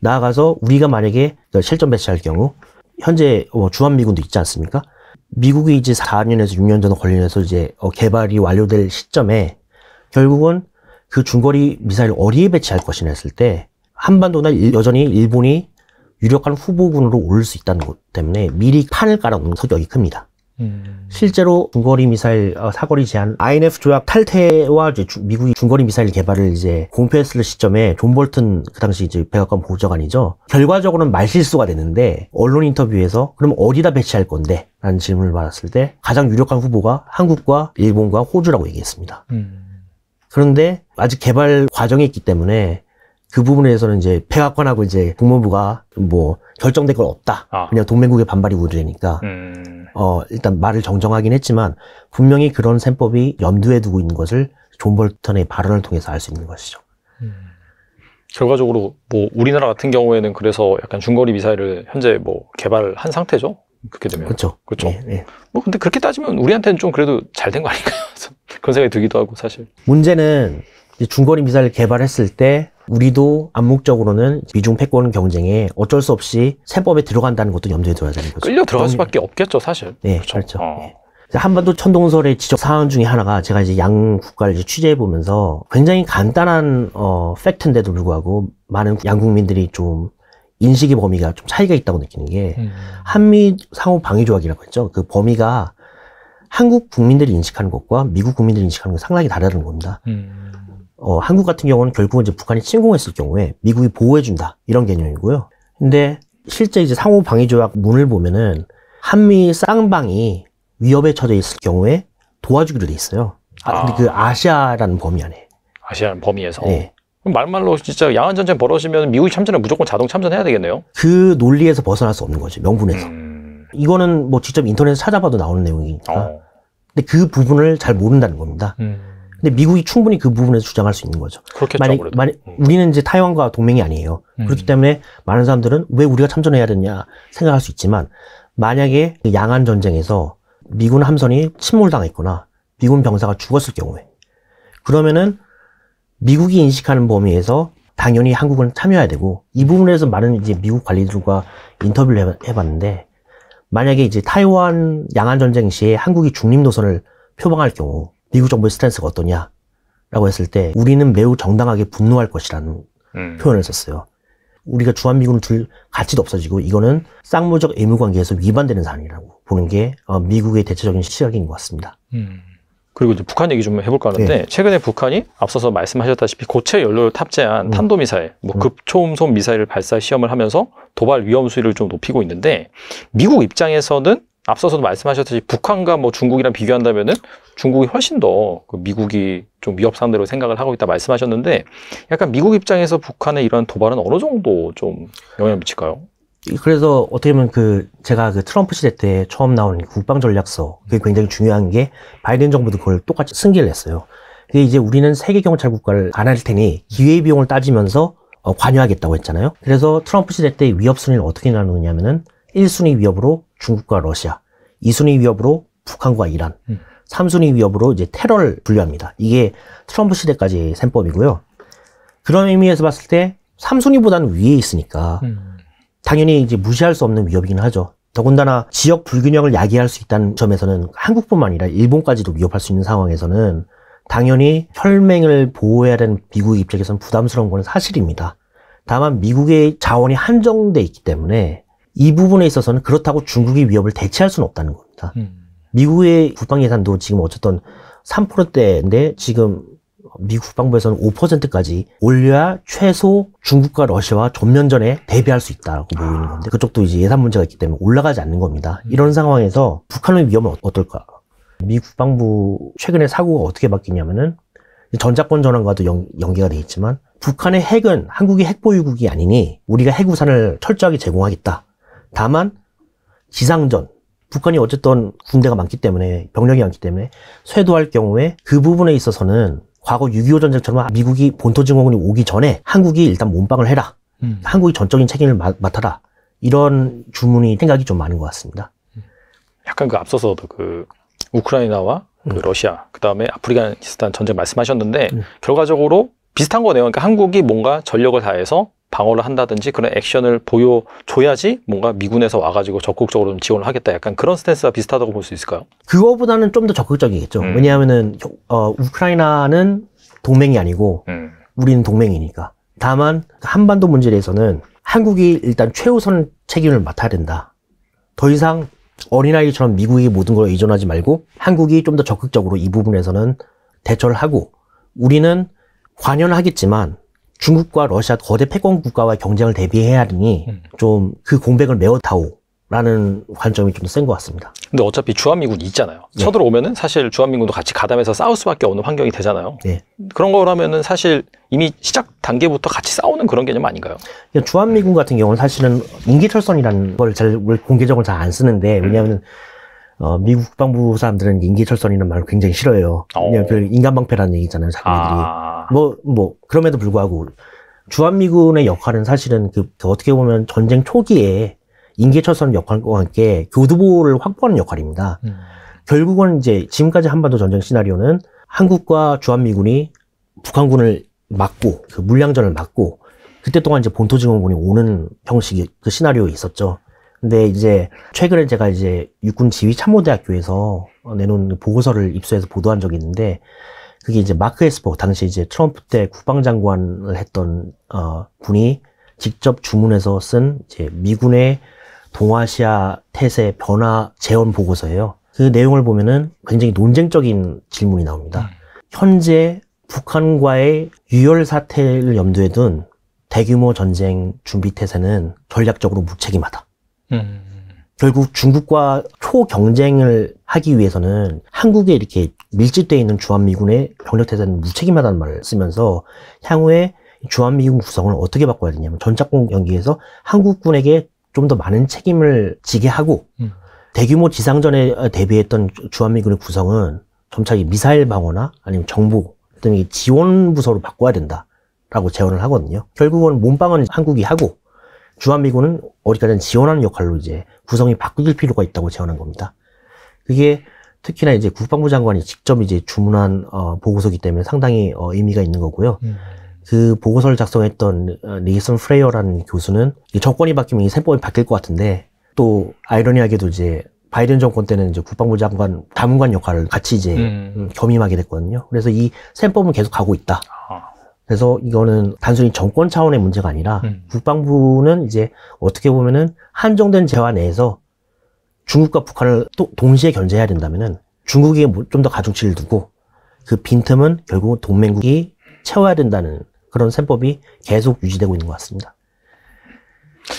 나아가서 우리가 만약에 실전 배치할 경우 현재 주한미군도 있지 않습니까? 미국이 이제 4년에서 6년 정도 걸리면서 이제 개발이 완료될 시점에 결국은 그 중거리 미사일 어디에 배치할 것이냐 했을 때 한반도는 여전히 일본이 유력한 후보군으로 오를 수 있다는 것 때문에 미리 판을 깔아놓은 성격이 큽니다. 실제로 중거리 미사일 사거리 제한 INF 조약 탈퇴와 이제 미국이 중거리 미사일 개발을 이제 공표했을 시점에 존 볼튼 그 당시 이제 백악관 보좌관이죠. 결과적으로는 말실수가 됐는데 언론 인터뷰에서 그럼 어디다 배치할 건데? 라는 질문을 받았을 때 가장 유력한 후보가 한국과 일본과 호주라고 얘기했습니다. 그런데 아직 개발 과정에 있기 때문에 그 부분에 대해서는 이제 백악관하고 이제 국무부가 뭐 결정된 건 없다. 아. 그냥 동맹국의 반발이 우려되니까 일단 말을 정정하긴 했지만 분명히 그런 셈법이 염두에 두고 있는 것을 존 볼턴의 발언을 통해서 알 수 있는 것이죠. 결과적으로 뭐 우리나라 같은 경우에는 그래서 약간 중거리 미사일을 현재 뭐 개발한 상태죠. 그렇게 되면 그렇죠. 그렇죠. 네, 네. 뭐 근데 그렇게 따지면 우리한테는 좀 그래도 잘 된 거 아닌가요? 그런 생각이 들기도 하고 사실. 문제는 중거리 미사일 개발했을 때 우리도 암묵적으로는 미중 패권 경쟁에 어쩔 수 없이 세법에 들어간다는 것도 염두에 둬야 되는 거죠. 끌려 들어갈 수밖에 없겠죠, 사실. 네, 그렇죠. 네. 한반도 천동설의 지적 사항 중에 하나가 제가 이제 양 국가를 이제 취재해 보면서 굉장히 간단한 팩트인데도 불구하고 많은 양 국민들이 좀 인식의 범위가 좀 차이가 있다고 느끼는 게 한미 상호 방위 조약이라고 했죠. 그 범위가 한국 국민들이 인식하는 것과 미국 국민들이 인식하는 것과 상당히 다르다는 겁니다. 한국 같은 경우는 결국은 이제 북한이 침공했을 경우에 미국이 보호해준다. 이런 개념이고요. 근데 실제 이제 상호 방위조약 문을 보면은 한미 쌍방이 위협에 처해 있을 경우에 도와주기로 돼 있어요. 근데 그 아시아라는 범위 안에. 아시아라는 범위에서? 네. 그럼 말로 진짜 양안전쟁 벌어지면 미국이 참전에 무조건 자동 참전해야 되겠네요? 그 논리에서 벗어날 수 없는 거죠. 명분에서. 이거는 뭐 직접 인터넷에서 찾아봐도 나오는 내용이니까. 근데 그 부분을 잘 모른다는 겁니다. 근데 미국이 충분히 그 부분에서 주장할 수 있는 거죠. 그렇겠죠. 만약 우리는 이제 타이완과 동맹이 아니에요. 그렇기 때문에 많은 사람들은 왜 우리가 참전해야 되냐 생각할 수 있지만 만약에 양안 전쟁에서 미군 함선이 침몰당했거나 미군 병사가 죽었을 경우에 그러면은 미국이 인식하는 범위에서 당연히 한국은 참여해야 되고 이 부분에서 많은 이제 미국 관리들과 인터뷰를 해봤는데 만약에 이제 타이완 양안 전쟁 시에 한국이 중립 노선을 표방할 경우 미국 정부의 스탠스가 어떠냐라고 했을 때 우리는 매우 정당하게 분노할 것이라는 표현을 썼어요. 우리가 주한미군을 둘 가치도 없어지고 이거는 쌍무적 의무관계에서 위반되는 사안이라고 보는 게 미국의 대체적인 시각인 것 같습니다. 그리고 이제 북한 얘기 좀 해볼까 하는데 네. 최근에 북한이 앞서서 말씀하셨다시피 고체 연료를 탑재한 탄도미사일, 뭐 급초음속 미사일을 발사 시험을 하면서 도발 위험 수위를 좀 높이고 있는데 미국 입장에서는 앞서서도 말씀하셨듯이 북한과 뭐 중국이랑 비교한다면은 중국이 훨씬 더 그 미국이 좀 위협 상대로 생각을 하고 있다 말씀하셨는데 약간 미국 입장에서 북한의 이런 도발은 어느 정도 좀 영향을 미칠까요? 그래서 어떻게 보면 제가 그 트럼프 시대 때 처음 나온 국방전략서 그게 굉장히 중요한 게 바이든 정부도 그걸 똑같이 승계를 했어요. 근데 이제 우리는 세계 경찰 국가를 안 할 테니 기회비용을 따지면서 관여하겠다고 했잖아요. 그래서 트럼프 시대 때 위협 순위를 어떻게 나누냐면은 1순위 위협으로 중국과 러시아, 2순위 위협으로 북한과 이란, 3순위 위협으로 이제 테러를 분류합니다. 이게 트럼프 시대까지의 셈법이고요. 그런 의미에서 봤을 때 3순위보다는 위에 있으니까 당연히 이제 무시할 수 없는 위협이긴 하죠. 더군다나 지역 불균형을 야기할 수 있다는 점에서는 한국뿐만 아니라 일본까지도 위협할 수 있는 상황에서는 당연히 혈맹을 보호해야 되는 미국 입장에서는 부담스러운 건 사실입니다. 다만 미국의 자원이 한정돼 있기 때문에 이 부분에 있어서는 그렇다고 중국의 위협을 대체할 수는 없다는 겁니다. 미국의 국방 예산도 지금 어쨌든 3%대인데 지금 미국 국방부에서는 5%까지 올려야 최소 중국과 러시아와 전면전에 대비할 수 있다고 보이는 건데 그쪽도 이제 예산 문제가 있기 때문에 올라가지 않는 겁니다. 이런 상황에서 북한의 위험은 어떨까? 미국 국방부 최근에 사고가 어떻게 바뀌냐면은 전작권 전환과도 연계가 돼 있지만 북한의 핵은 한국이 핵보유국이 아니니 우리가 핵우산을 철저하게 제공하겠다. 다만 지상전, 북한이 어쨌든 군대가 많기 때문에 병력이 많기 때문에 쇄도할 경우에 그 부분에 있어서는 과거 6.25 전쟁처럼 미국이 본토 증원군이 오기 전에 한국이 일단 몸빵을 해라. 한국이 전적인 책임을 맡아라. 이런 주문이 생각이 좀 많은 것 같습니다. 약간 그 앞서서도 그 우크라이나와 그 러시아, 그 다음에 아프리카니스탄 전쟁 말씀하셨는데 결과적으로 비슷한 거네요. 그러니까 한국이 뭔가 전력을 다해서 방어를 한다든지 그런 액션을 보여줘야지 뭔가 미군에서 와가지고 적극적으로 좀 지원을 하겠다. 약간 그런 스탠스가 비슷하다고 볼 수 있을까요? 그거보다는 좀 더 적극적이겠죠. 왜냐하면은 우크라이나는 동맹이 아니고 우리는 동맹이니까. 다만 한반도 문제에 대해서는 한국이 일단 최우선 책임을 맡아야 된다. 더 이상 어린아이처럼 미국이 모든 걸 의존하지 말고 한국이 좀 더 적극적으로 이 부분에서는 대처를 하고 우리는 관여는 하겠지만 중국과 러시아 거대 패권 국가와의 경쟁을 대비해야 하니 좀 그 공백을 메워다오라는 관점이 좀 센 것 같습니다. 근데 어차피 주한미군 있잖아요. 네. 쳐들어오면은 사실 주한미군도 같이 가담해서 싸울 수밖에 없는 환경이 되잖아요. 네. 그런 거라면은 사실 이미 시작 단계부터 같이 싸우는 그런 개념 아닌가요? 주한미군 같은 경우는 사실은 인계철선이라는 걸 공개적으로 잘 안 쓰는데 왜냐하면 미국 국방부 사람들은 인계철선이라는 말을 굉장히 싫어해요. 그 인간방패라는 얘기잖아요. 자기네들이. 그럼에도 불구하고 주한미군의 역할은 사실은 어떻게 보면 전쟁 초기에 인계철선 역할과 함께 교두보를 확보하는 역할입니다. 결국은 이제 지금까지 한반도 전쟁 시나리오는 한국과 주한미군이 북한군을 막고 그 물량전을 막고 그때 동안 이제 본토 증원군이 오는 형식이 그 시나리오에 있었죠. 근데 이제 최근에 제가 이제 육군 지휘 참모대학교에서 내놓은 보고서를 입수해서 보도한 적이 있는데 그게 이제 마크 에스퍼 당시 이제 트럼프 때 국방장관을 했던 분이 직접 주문해서 쓴 이제 미군의 동아시아 태세 변화 재원 보고서예요. 그 내용을 보면은 굉장히 논쟁적인 질문이 나옵니다. 현재 북한과의 유혈 사태를 염두에 둔 대규모 전쟁 준비 태세는 전략적으로 무책임하다. 결국 중국과 초경쟁을 하기 위해서는 한국에 이렇게 밀집되어 있는 주한미군의 병력태세는 무책임하다는 말을 쓰면서 향후에 주한미군 구성을 어떻게 바꿔야 되냐면 전작권 연계에서 한국군에게 좀 더 많은 책임을 지게 하고 대규모 지상전에 대비했던 주한미군의 구성은 점차 미사일 방어나 아니면 정보 등의 지원 부서로 바꿔야 된다라고 제언을 하거든요. 결국은 몸빵은 한국이 하고 주한미군은 어디까지는 지원하는 역할로 이제 구성이 바뀔 필요가 있다고 제언한 겁니다. 그게 특히나 이제 국방부 장관이 직접 이제 주문한 보고서이기 때문에 상당히 의미가 있는 거고요. 그 보고서를 작성했던 네이선 프레이어라는 교수는 정권이 바뀌면 이 셈법이 바뀔 것 같은데 또 아이러니하게도 이제 바이든 정권 때는 이제 국방부 장관 자문관 역할을 같이 이제 겸임하게 됐거든요. 그래서 이 셈법은 계속 가고 있다. 그래서 이거는 단순히 정권 차원의 문제가 아니라 국방부는 이제 어떻게 보면은 한정된 재화 내에서 중국과 북한을 또 동시에 견제해야 된다면은 중국이 좀 더 가중치를 두고 그 빈틈은 결국 동맹국이 채워야 된다는 그런 셈법이 계속 유지되고 있는 것 같습니다.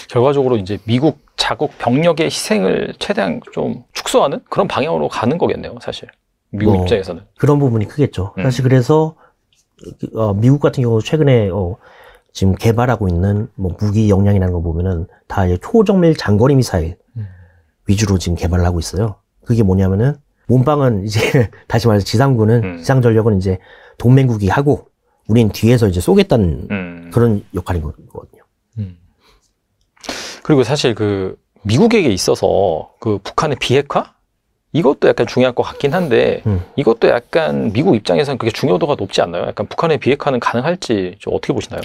결과적으로 이제 미국 자국 병력의 희생을 최대한 좀 축소하는 그런 방향으로 가는 거겠네요, 사실. 미국 입장에서는. 그런 부분이 크겠죠. 사실 그래서 미국 같은 경우 최근에 지금 개발하고 있는 뭐 무기 역량이라는 거 보면은 다 초정밀 장거리 미사일 위주로 지금 개발을 하고 있어요. 그게 뭐냐면은 몸빵은 이제 다시 말해서 지상군은 지상 전력은 이제 동맹국이 하고 우린 뒤에서 이제 쏘겠다는 그런 역할인 거거든요. 그리고 사실 그 미국에게 있어서 그 북한의 비핵화 이것도 약간 중요할 것 같긴 한데 이것도 약간 미국 입장에서는 그게 중요도가 높지 않나요? 약간 북한의 비핵화는 가능할지 좀 어떻게 보시나요?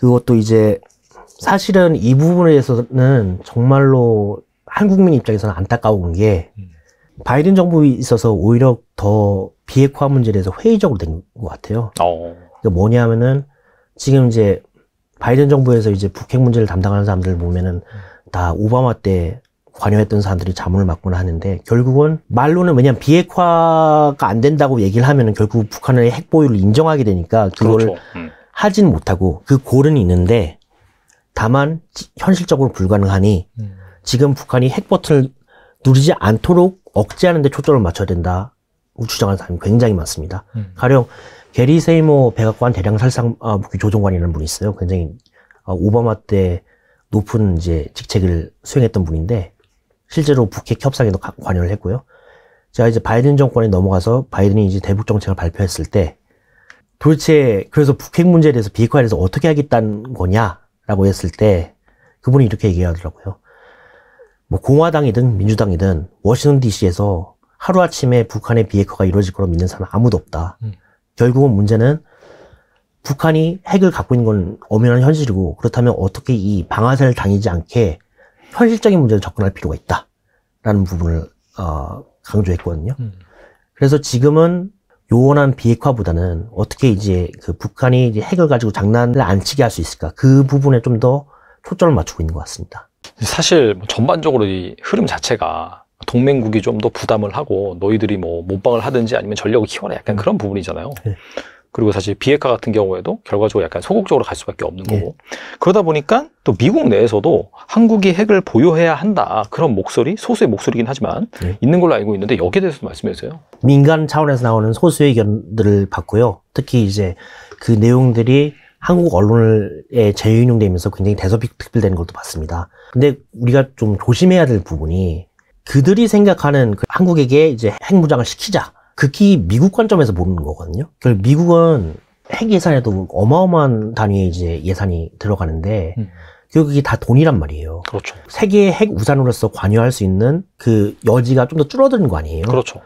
그것도 이제 사실은 이 부분에 대해서는 정말로 한국민 입장에서는 안타까운 게 바이든 정부에 있어서 오히려 더 비핵화 문제에 대해서 회의적으로 된 것 같아요. 그러니까 뭐냐 하면은 지금 이제 바이든 정부에서 이제 북핵 문제를 담당하는 사람들을 보면은 다 오바마 때 관여했던 사람들이 자문을 맡거나 하는데 결국은 말로는 왜냐면 비핵화가 안 된다고 얘기를 하면은 결국 북한의 핵 보유를 인정하게 되니까 그거를 그렇죠. 하진 못하고 그 골은 있는데 다만 현실적으로 불가능하니 지금 북한이 핵 버튼을 누르지 않도록 억제하는 데 초점을 맞춰야 된다고 주장하는 사람이 굉장히 많습니다. 가령 게리 세이모 백악관 대량 살상 무기 조정관이라는 분이 있어요. 굉장히 오바마 때 높은 이제 직책을 수행했던 분인데 실제로 북핵 협상에도 관여를 했고요. 제가 이제 바이든 정권에 넘어가서 바이든이 이제 대북 정책을 발표했을 때 도대체 그래서 북핵 문제에 대해서 비핵화에 대해서 어떻게 하겠다는 거냐라고 했을 때 그분이 이렇게 얘기하더라고요. 뭐 공화당이든 민주당이든 워싱턴 DC에서 하루아침에 북한의 비핵화가 이루어질 거로 믿는 사람은 아무도 없다. 결국은 문제는 북한이 핵을 갖고 있는 건 엄연한 현실이고 그렇다면 어떻게 이 방아쇠를 당기지 않게 현실적인 문제를 접근할 필요가 있다라는 부분을 강조했거든요. 그래서 지금은 요원한 비핵화보다는 어떻게 이제 그 북한이 이제 핵을 가지고 장난을 안 치게 할 수 있을까 그 부분에 좀 더 초점을 맞추고 있는 것 같습니다. 사실 전반적으로 이 흐름 자체가 동맹국이 좀 더 부담을 하고 너희들이 뭐 몸빵을 하든지 아니면 전력을 키워라 약간 그런 부분이잖아요. 네. 그리고 사실 비핵화 같은 경우에도 결과적으로 약간 소극적으로 갈 수밖에 없는 거고 네. 그러다 보니까 또 미국 내에서도 한국이 핵을 보유해야 한다 그런 목소리 소수의 목소리긴 하지만 네. 있는 걸로 알고 있는데 여기에 대해서도 말씀해 주세요. 민간 차원에서 나오는 소수의 의견들을 봤고요. 특히 이제 그 내용들이 한국 언론에 재인용되면서 굉장히 대서특필되는 것도 봤습니다. 근데 우리가 좀 조심해야 될 부분이 그들이 생각하는 그 한국에게 이제 핵 무장을 시키자. 극히 미국 관점에서 보는 거거든요. 미국은 핵 예산에도 어마어마한 단위의 이제 예산이 들어가는데 그게 다 돈이란 말이에요. 그렇죠. 세계의 핵 우산으로서 관여할 수 있는 그 여지가 좀 더 줄어드는 거 아니에요? 그렇죠.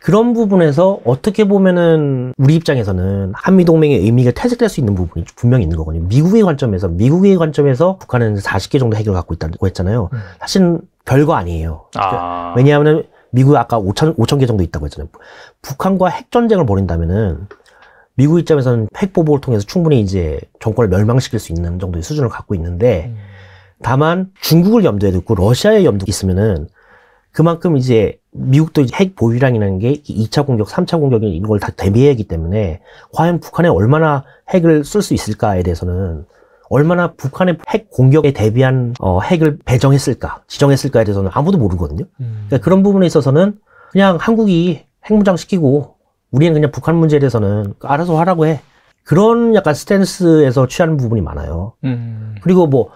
그런 부분에서 어떻게 보면은 우리 입장에서는 한미동맹의 의미가 퇴색될 수 있는 부분이 분명히 있는 거거든요. 미국의 관점에서 북한은 40개 정도 핵을 갖고 있다고 했잖아요. 사실은 별거 아니에요. 그러니까 왜냐하면 미국이 아까 5,000개 정도 있다고 했잖아요. 북한과 핵전쟁을 벌인다면은 미국 입장에서는 핵보복을 통해서 충분히 이제 정권을 멸망시킬 수 있는 정도의 수준을 갖고 있는데 다만 중국을 염두에 두고 러시아의 염두에 있으면은 그만큼 이제 미국도 이제 핵 보유량이라는 게 2차 공격, 3차 공격 이런 걸 다 대비해야 하기 때문에 과연 북한에 얼마나 핵을 쓸 수 있을까에 대해서는 얼마나 북한의 핵 공격에 대비한 핵을 배정했을까, 지정했을까에 대해서는 아무도 모르거든요. 그러니까 그런 부분에 있어서는 그냥 한국이 핵 무장시키고 우리는 그냥 북한 문제에 대해서는 알아서 하라고 해. 그런 약간 스탠스에서 취하는 부분이 많아요. 그리고 뭐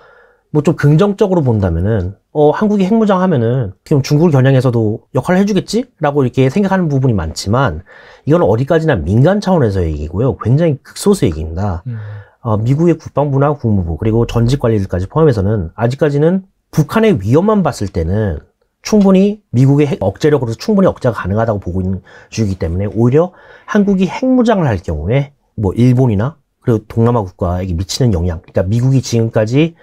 좀 긍정적으로 본다면은 한국이 핵 무장하면은 지금 중국을 겨냥해서도 역할을 해주겠지라고 이렇게 생각하는 부분이 많지만 이건 어디까지나 민간 차원에서의 얘기고요. 굉장히 극소수의 얘기입니다. 미국의 국방부나 국무부 그리고 전직 관리들까지 포함해서는 아직까지는 북한의 위협만 봤을 때는 충분히 미국의 핵 억제력으로 충분히 억제가 가능하다고 보고 있는 주이기 때문에 오히려 한국이 핵무장을 할 경우에 뭐 일본이나 그리고 동남아 국가에게 미치는 영향 그러니까 미국이 지금까지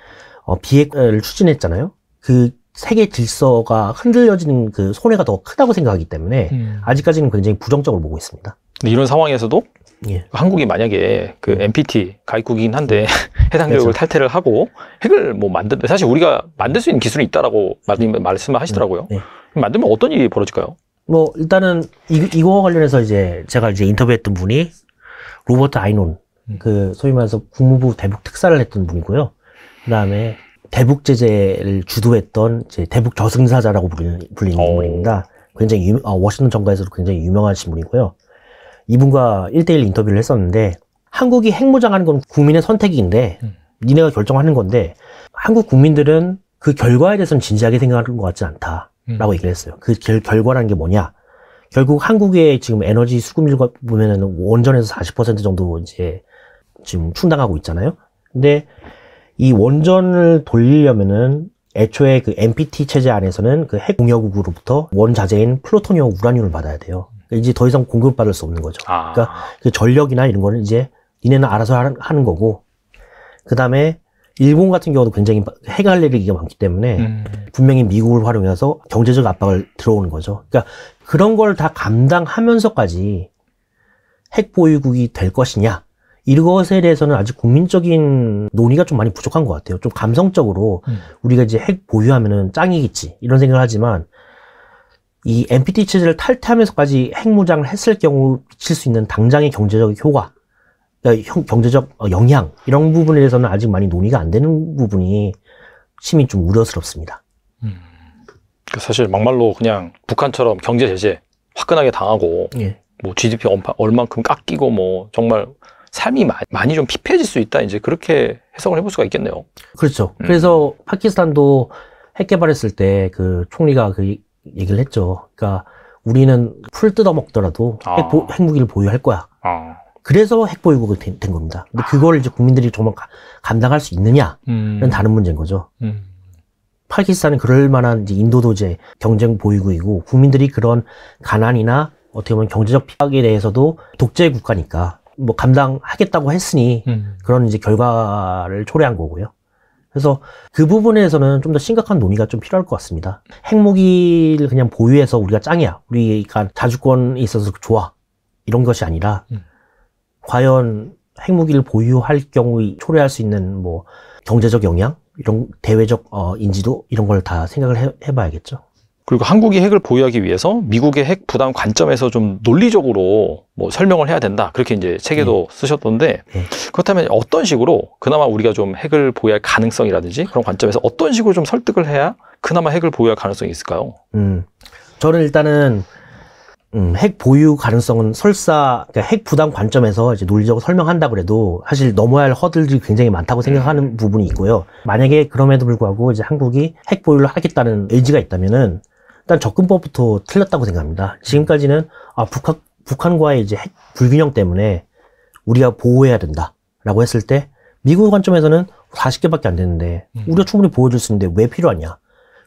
비핵화를 추진했잖아요. 그 세계 질서가 흔들려지는 그 손해가 더 크다고 생각하기 때문에 아직까지는 굉장히 부정적으로 보고 있습니다. 근데 이런 상황에서도 예. 한국이 만약에 그 NPT 가입국이긴 한데 해당 교육을 그렇죠. 탈퇴를 하고 핵을 뭐 만든데 사실 우리가 만들 수 있는 기술이 있다라고 말씀을 하시더라고요. 네. 만들면 어떤 일이 벌어질까요? 뭐 일단은 이거와 관련해서 이제 제가 이제 인터뷰했던 분이 로버트 아이논 그 소위 말해서 국무부 대북 특사를 했던 분이고요. 그다음에 대북 제재를 주도했던 이제 대북 저승사자라고 불리는 분입니다. 굉장히 워싱턴 정가에서도 굉장히 유명하신 분이고요. 이분과 1대1 인터뷰를 했었는데 한국이 핵무장하는 건 국민의 선택인데 니네가 결정하는 건데 한국 국민들은 그 결과에 대해서는 진지하게 생각하는 것 같지 않다라고 얘기를 했어요. 그 결과라는 게 뭐냐? 결국 한국의 지금 에너지 수급률 보면은 원전에서 40% 정도 이제 지금 충당하고 있잖아요. 근데 이 원전을 돌리려면은 애초에 그 NPT 체제 안에서는 그 핵 공여국으로부터 원자재인 플루토늄 우라늄을 받아야 돼요. 이제 더 이상 공급받을 수 없는 거죠. 아. 그러니까 그 전력이나 이런 거는 이제 니네는 알아서 하는 거고, 그 다음에 일본 같은 경우도 굉장히 핵 알레르기가 많기 때문에 분명히 미국을 활용해서 경제적 압박을 들어오는 거죠. 그러니까 그런 걸 다 감당하면서까지 핵 보유국이 될 것이냐, 이것에 대해서는 아직 국민적인 논의가 좀 많이 부족한 것 같아요. 좀 감성적으로 우리가 이제 핵 보유하면은 짱이겠지 이런 생각을 하지만, 이 NPT 체제를 탈퇴하면서까지 핵무장을 했을 경우 미칠 수 있는 당장의 경제적 효과, 그러니까 경제적 영향, 이런 부분에 대해서는 아직 많이 논의가 안 되는 부분이 심히 좀 우려스럽습니다. 사실 막말로 그냥 북한처럼 경제 제재 화끈하게 당하고, 예. 뭐 GDP 얼만큼 깎이고 뭐 정말 삶이 많이 좀 피폐해질 수 있다, 이제 그렇게 해석을 해볼 수가 있겠네요. 그렇죠. 그래서 파키스탄도 핵 개발했을 때 그 총리가 그 얘기를 했죠. 그러니까 우리는 풀 뜯어먹더라도 핵무기를 보유할 거야. 그래서 핵보유국이 된 겁니다. 근데 그걸 이제 국민들이 정말 감당할 수 있느냐는 다른 문제인 거죠. 파키스탄은 그럴 만한 이제 인도도 이제 경쟁 보유국이고, 국민들이 그런 가난이나 어떻게 보면 경제적 피해에 대해서도 독재 국가니까 뭐 감당하겠다고 했으니 그런 이제 결과를 초래한 거고요. 그래서 그 부분에서는 좀 더 심각한 논의가 좀 필요할 것 같습니다. 핵무기를 그냥 보유해서 우리가 짱이야, 우리가 자주권이 있어서 좋아, 이런 것이 아니라 과연 핵무기를 보유할 경우에 초래할 수 있는 뭐 경제적 영향, 이런 대외적 인지도, 이런 걸 다 생각을 해봐야겠죠. 그리고 한국이 핵을 보유하기 위해서 미국의 핵 부담 관점에서 좀 논리적으로 뭐 설명을 해야 된다, 그렇게 이제 책에도 쓰셨던데, 그렇다면 어떤 식으로 그나마 우리가 좀 핵을 보유할 가능성이라든지 그런 관점에서 어떤 식으로 좀 설득을 해야 그나마 핵을 보유할 가능성이 있을까요? 저는 일단은 핵 보유 가능성은 설사, 그러니까 핵 부담 관점에서 이제 논리적으로 설명한다 그래도 사실 넘어야 할 허들이 굉장히 많다고 생각하는 부분이 있고요. 만약에 그럼에도 불구하고 이제 한국이 핵 보유를 하겠다는 의지가 있다면은 일단 접근법부터 틀렸다고 생각합니다. 지금까지는 북한과의 이제 핵 불균형 때문에 우리가 보호해야 된다라고 했을 때 미국 관점에서는 40개밖에 안 되는데 우리가 충분히 보호해줄 수 있는데 왜 필요하냐?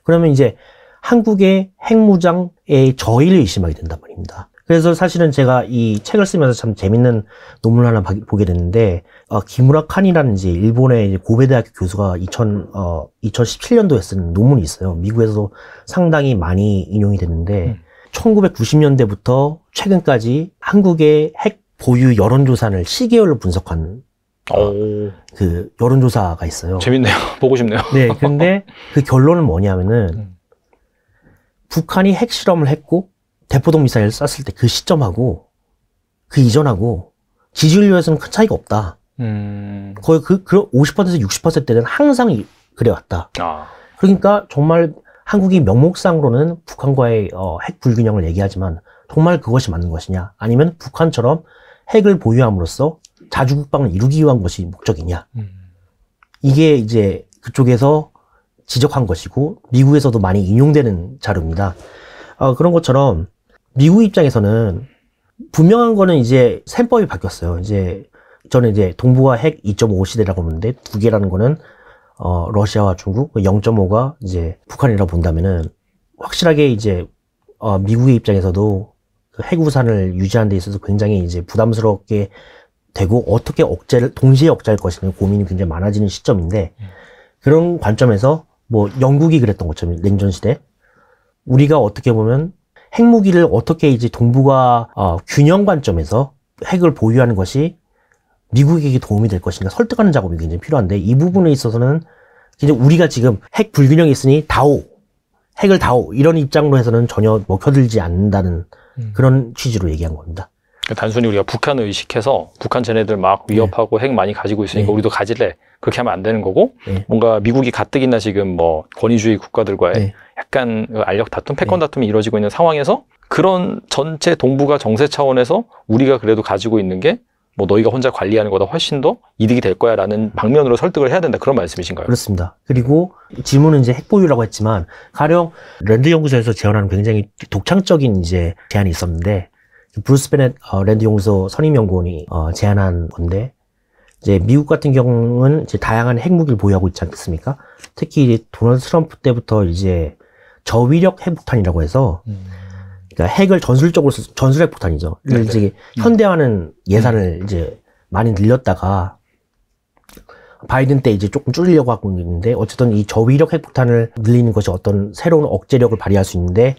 그러면 이제 한국의 핵무장의 저의를 의심하게 된단 말입니다. 그래서 사실은 제가 이 책을 쓰면서 참 재밌는 논문을 하나 보게 됐는데, 기무라 칸이라는 이제 일본의 고베대학교 교수가 2017년도에 쓴 논문이 있어요. 미국에서도 상당히 많이 인용이 됐는데 1990년대부터 최근까지 한국의 핵 보유 여론조사를 시계열로 분석한 그 여론조사가 있어요. 재밌네요. 보고 싶네요. 네, 근데 그 결론은 뭐냐면은 북한이 핵실험을 했고 대포동 미사일을 쐈을 때 그 시점하고 그 이전하고 지지율에서는 큰 차이가 없다. 거의 그 50%에서 60%대는 항상 그래왔다. 그러니까 정말 한국이 명목상으로는 북한과의 핵 불균형을 얘기하지만 정말 그것이 맞는 것이냐, 아니면 북한처럼 핵을 보유함으로써 자주국방을 이루기 위한 것이 목적이냐. 이게 이제 그쪽에서 지적한 것이고 미국에서도 많이 인용되는 자료입니다. 그런 것처럼 미국 입장에서는 분명한 거는 이제 셈법이 바뀌었어요. 이제 저는 이제 동북아 핵 2.5 시대라고 보는데, 두 개라는 거는 러시아와 중국, 0.5가 이제 북한이라고 본다면은 확실하게 이제 미국의 입장에서도 그 핵우산을 유지하는 데 있어서 굉장히 이제 부담스럽게 되고, 어떻게 억제를 동시에 억제할 것이냐 고민이 굉장히 많아지는 시점인데, 그런 관점에서 뭐 영국이 그랬던 것처럼 냉전 시대 우리가 어떻게 보면 핵무기를 어떻게 이제 동북아 균형 관점에서 핵을 보유하는 것이 미국에게 도움이 될 것인가 설득하는 작업이 굉장히 필요한데, 이 부분에 있어서는 이제 우리가 지금 핵 불균형이 있으니 핵을 다오, 이런 입장으로 해서는 전혀 먹혀들지 않는다는 그런 취지로 얘기한 겁니다. 단순히 우리가 북한을 의식해서 북한 쟤네들 막 위협하고 핵 많이 가지고 있으니까 우리도 가질래, 그렇게 하면 안 되는 거고, 뭔가 미국이 가뜩이나 지금 뭐 권위주의 국가들과의 약간 알력 다툼, 패권 다툼이 이루어지고 있는 상황에서 그런 전체 동북아 정세 차원에서 우리가 그래도 가지고 있는 게 뭐 너희가 혼자 관리하는 것보다 훨씬 더 이득이 될 거야라는 방면으로 설득을 해야 된다, 그런 말씀이신가요? 그렇습니다. 그리고 질문은 이제 핵보유라고 했지만 가령 랜드 연구소에서 제안하는 굉장히 독창적인 이제 제안이 있었는데, 브루스 베넷 랜드 연구소 선임 연구원이 제안한 건데, 이제 미국 같은 경우는 이제 다양한 핵무기를 보유하고 있지 않겠습니까? 특히 도널드 트럼프 때부터 이제 저위력 핵폭탄이라고 해서 그러니까 핵을 전술적으로 쓰, 전술 핵폭탄이죠. 이제 현대화하는 예산을 이제 많이 늘렸다가 바이든 때 이제 조금 줄이려고 하고 있는데, 어쨌든 이 저위력 핵폭탄을 늘리는 것이 어떤 새로운 억제력을 발휘할 수 있는데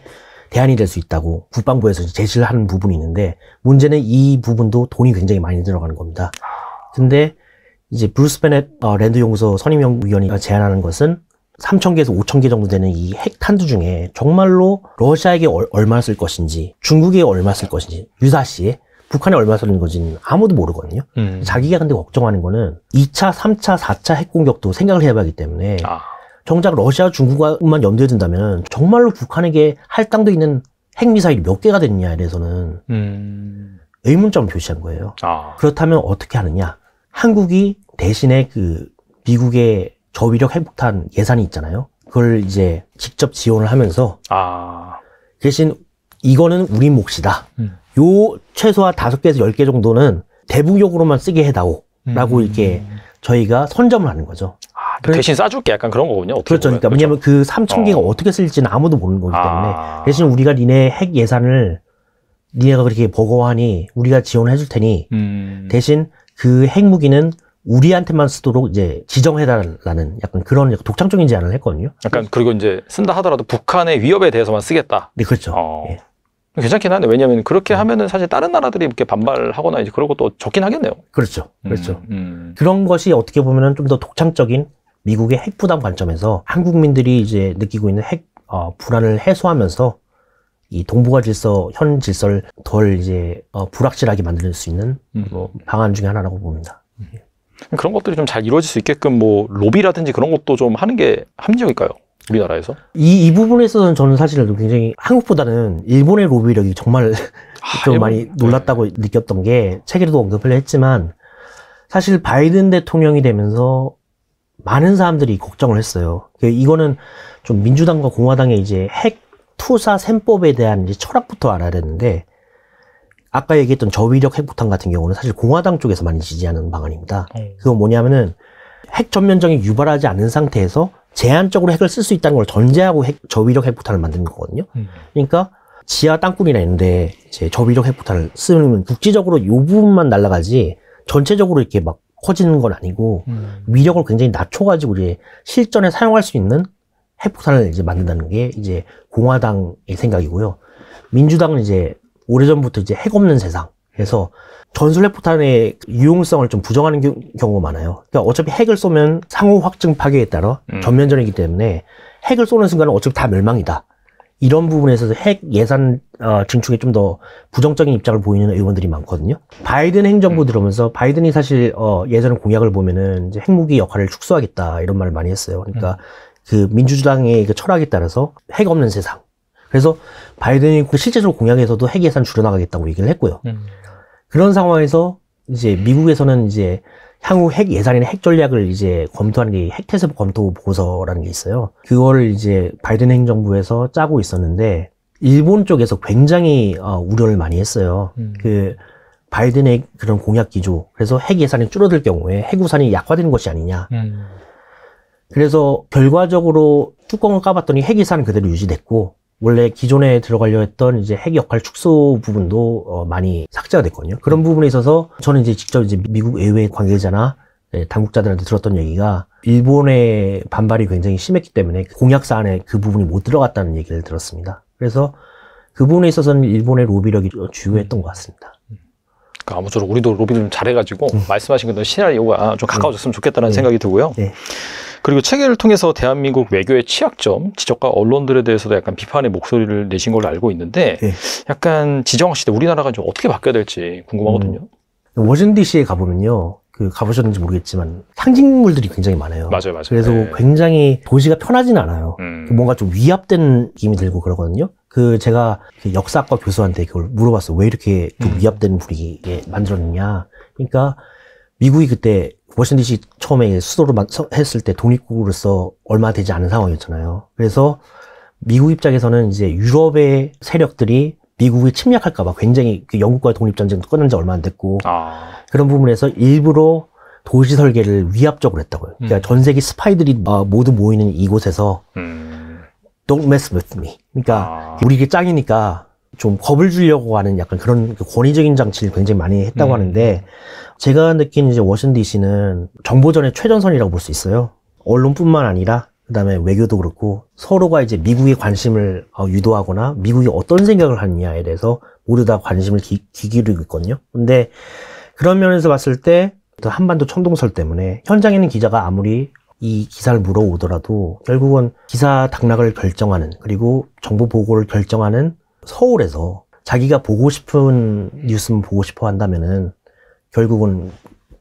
대안이 될 수 있다고 국방부에서 제시를 하는 부분이 있는데, 문제는 이 부분도 돈이 굉장히 많이 들어가는 겁니다. 근데 이제 브루스 베넷 랜드 연구소 선임 연구위원이 제안하는 것은 3,000개에서 5,000개 정도 되는 이 핵탄두 중에 정말로 러시아에게 얼마나 쓸 것인지, 중국에 얼마나 쓸 것인지, 유사시에 북한에 얼마나 쓰는 건지는 아무도 모르거든요. 자기가 근데 걱정하는 거는 2차, 3차, 4차 핵공격도 생각을 해봐야 하기 때문에 정작 러시아, 중국만 염두에 둔다면 정말로 북한에게 할당돼 있는 핵미사일이 몇 개가 되느냐에 대해서는 의문점을 표시한 거예요. 그렇다면 어떻게 하느냐. 한국이 대신에 그 미국의 저위력 핵폭탄 예산이 있잖아요. 그걸 이제 직접 지원을 하면서 대신 이거는 우리 몫이다. 요 최소한 5개에서 10개 정도는 대북용으로만 쓰게 해다오 라고 이렇게 저희가 선점을 하는 거죠. 대신 싸줄게, 약간 그런 거군요. 어떻게 그렇죠. 보면. 그러니까 왜냐하면 그 3,000개가 어떻게 쓸지는 아무도 모르는 거기 때문에 대신 우리가 니네 핵 예산을 니네가 그렇게 버거워하니 우리가 지원을 해줄 테니 대신 그 핵무기는 우리한테만 쓰도록 이제 지정해달라는 약간 그런 독창적인 제안을 했거든요. 약간 그리고 이제 쓴다 하더라도 북한의 위협에 대해서만 쓰겠다. 네, 그렇죠. 예. 괜찮긴 한데, 왜냐하면 그렇게 하면은 사실 다른 나라들이 이렇게 반발하거나 이제 그런 것도 적긴 하겠네요. 그렇죠, 그렇죠. 그런 것이 어떻게 보면은 좀 더 독창적인 미국의 핵 부담 관점에서 한국민들이 이제 느끼고 있는 핵 불안을 해소하면서 이 동북아 질서, 현 질서를 덜 이제 불확실하게 만들 수 있는 뭐 방안 중에 하나라고 봅니다. 그런 것들이 좀 잘 이루어질 수 있게끔 뭐 로비라든지 그런 것도 좀 하는 게 합리적일까요? 우리나라에서? 이 부분에서는 저는 사실 굉장히 한국보다는 일본의 로비력이 정말 좀 많이 놀랐다고 느꼈던 게, 책에도 언급을 했지만 사실 바이든 대통령이 되면서 많은 사람들이 걱정을 했어요. 이거는 좀 민주당과 공화당의 이제 핵 투사 셈법에 대한 이제 철학부터 알아야 되는데, 아까 얘기했던 저위력 핵폭탄 같은 경우는 사실 공화당 쪽에서 많이 지지하는 방안입니다. 그건 뭐냐면은 핵 전면전이 유발하지 않은 상태에서 제한적으로 핵을 쓸 수 있다는 걸 전제하고 저위력 핵폭탄을 만드는 거거든요. 그러니까 지하 땅굴이나 있는데 이제 저위력 핵폭탄을 쓰면 국지적으로 이 부분만 날아가지 전체적으로 이렇게 막 커지는 건 아니고 위력을 굉장히 낮춰가지고 이제 실전에 사용할 수 있는 핵폭탄을 이제 만든다는 게 이제 공화당의 생각이고요. 민주당은 이제 오래전부터 이제 핵 없는 세상에서 전술 핵폭탄의 유용성을 좀 부정하는 경우가 많아요. 그러니까 어차피 핵을 쏘면 상호 확증 파괴에 따라 전면전이기 때문에 핵을 쏘는 순간은 어차피 다 멸망이다. 이런 부분에서 핵 예산 증축에 좀 더 부정적인 입장을 보이는 의원들이 많거든요. 바이든 행정부 들어오면서 바이든이 사실 예전 공약을 보면은 이제 핵무기 역할을 축소하겠다 이런 말을 많이 했어요. 그러니까 그 민주당의 그 철학에 따라서 핵 없는 세상. 그래서 바이든이 실제적으로 공약에서도 핵 예산 줄여나가겠다고 얘기를 했고요. 그런 상황에서 이제 미국에서는 이제 향후 핵 예산이나 핵 전략을 이제 검토하는 게 핵태세법 검토 보고서라는 게 있어요. 그거를 이제 바이든 행정부에서 짜고 있었는데 일본 쪽에서 굉장히 우려를 많이 했어요. 그 바이든의 그런 공약 기조, 그래서 핵 예산이 줄어들 경우에 핵 우산이 약화되는 것이 아니냐. 그래서 결과적으로 뚜껑을 까봤더니 핵 예산은 그대로 유지됐고, 원래 기존에 들어가려 했던 이제 핵 역할 축소 부분도 많이 삭제가 됐거든요. 그런 부분에 있어서 저는 이제 직접 이제 미국 의회 관계자나 당국자들한테 들었던 얘기가 일본의 반발이 굉장히 심했기 때문에 공약 사안에 그 부분이 못 들어갔다는 얘기를 들었습니다. 그래서 그 부분에 있어서는 일본의 로비력이 주요했던 것 같습니다. 그러니까 아무쪼록 우리도 로비를 좀 잘해가지고 말씀하신 그 시나리오가 좀 가까워졌으면 좋겠다는 생각이 들고요. 네. 그리고 책을 통해서 대한민국 외교의 취약점, 지적과 언론들에 대해서도 약간 비판의 목소리를 내신 걸로 알고 있는데, 약간 지정하실 때 우리나라가 좀 어떻게 바뀌어야 될지 궁금하거든요. 워싱턴 DC에 가보면요, 그 가보셨는지 모르겠지만 상징물들이 굉장히 많아요. 맞아요, 맞아요. 그래서 굉장히 도시가 편하진 않아요. 뭔가 좀 위압된 느낌이 들고 그러거든요. 그 제가 역사학과 교수한테 그걸 물어봤어요. 왜 이렇게 위압되는 분위기에 만들었느냐. 그러니까 미국이 그때 워싱턴 DC 처음에 수도로 했을 때 독립국으로서 얼마 되지 않은 상황이었잖아요. 그래서 미국 입장에서는 이제 유럽의 세력들이 미국이 침략할까봐 굉장히 영국과의 독립전쟁도 끝난 지 얼마 안 됐고 그런 부분에서 일부러 도시 설계를 위압적으로 했다고요. 그러니까 전 세계 스파이들이 모두 모이는 이곳에서 Don't mess with me. 그러니까 우리 짱이니까 좀 겁을 주려고 하는 약간 그런 권위적인 장치를 굉장히 많이 했다고 하는데 제가 느낀 이제 워싱턴 DC는 정보전의 최전선이라고 볼 수 있어요. 언론뿐만 아니라 그다음에 외교도 그렇고 서로가 이제 미국의 관심을 유도하거나 미국이 어떤 생각을 하느냐에 대해서 모두 다 관심을 기울이고 있거든요. 근데 그런 면에서 봤을 때 한반도 청동설 때문에 현장에 있는 기자가 아무리 이 기사를 물어오더라도 결국은 기사 당락을 결정하는 그리고 정보 보고를 결정하는 서울에서 자기가 보고 싶은 뉴스만 보고 싶어 한다면은 결국은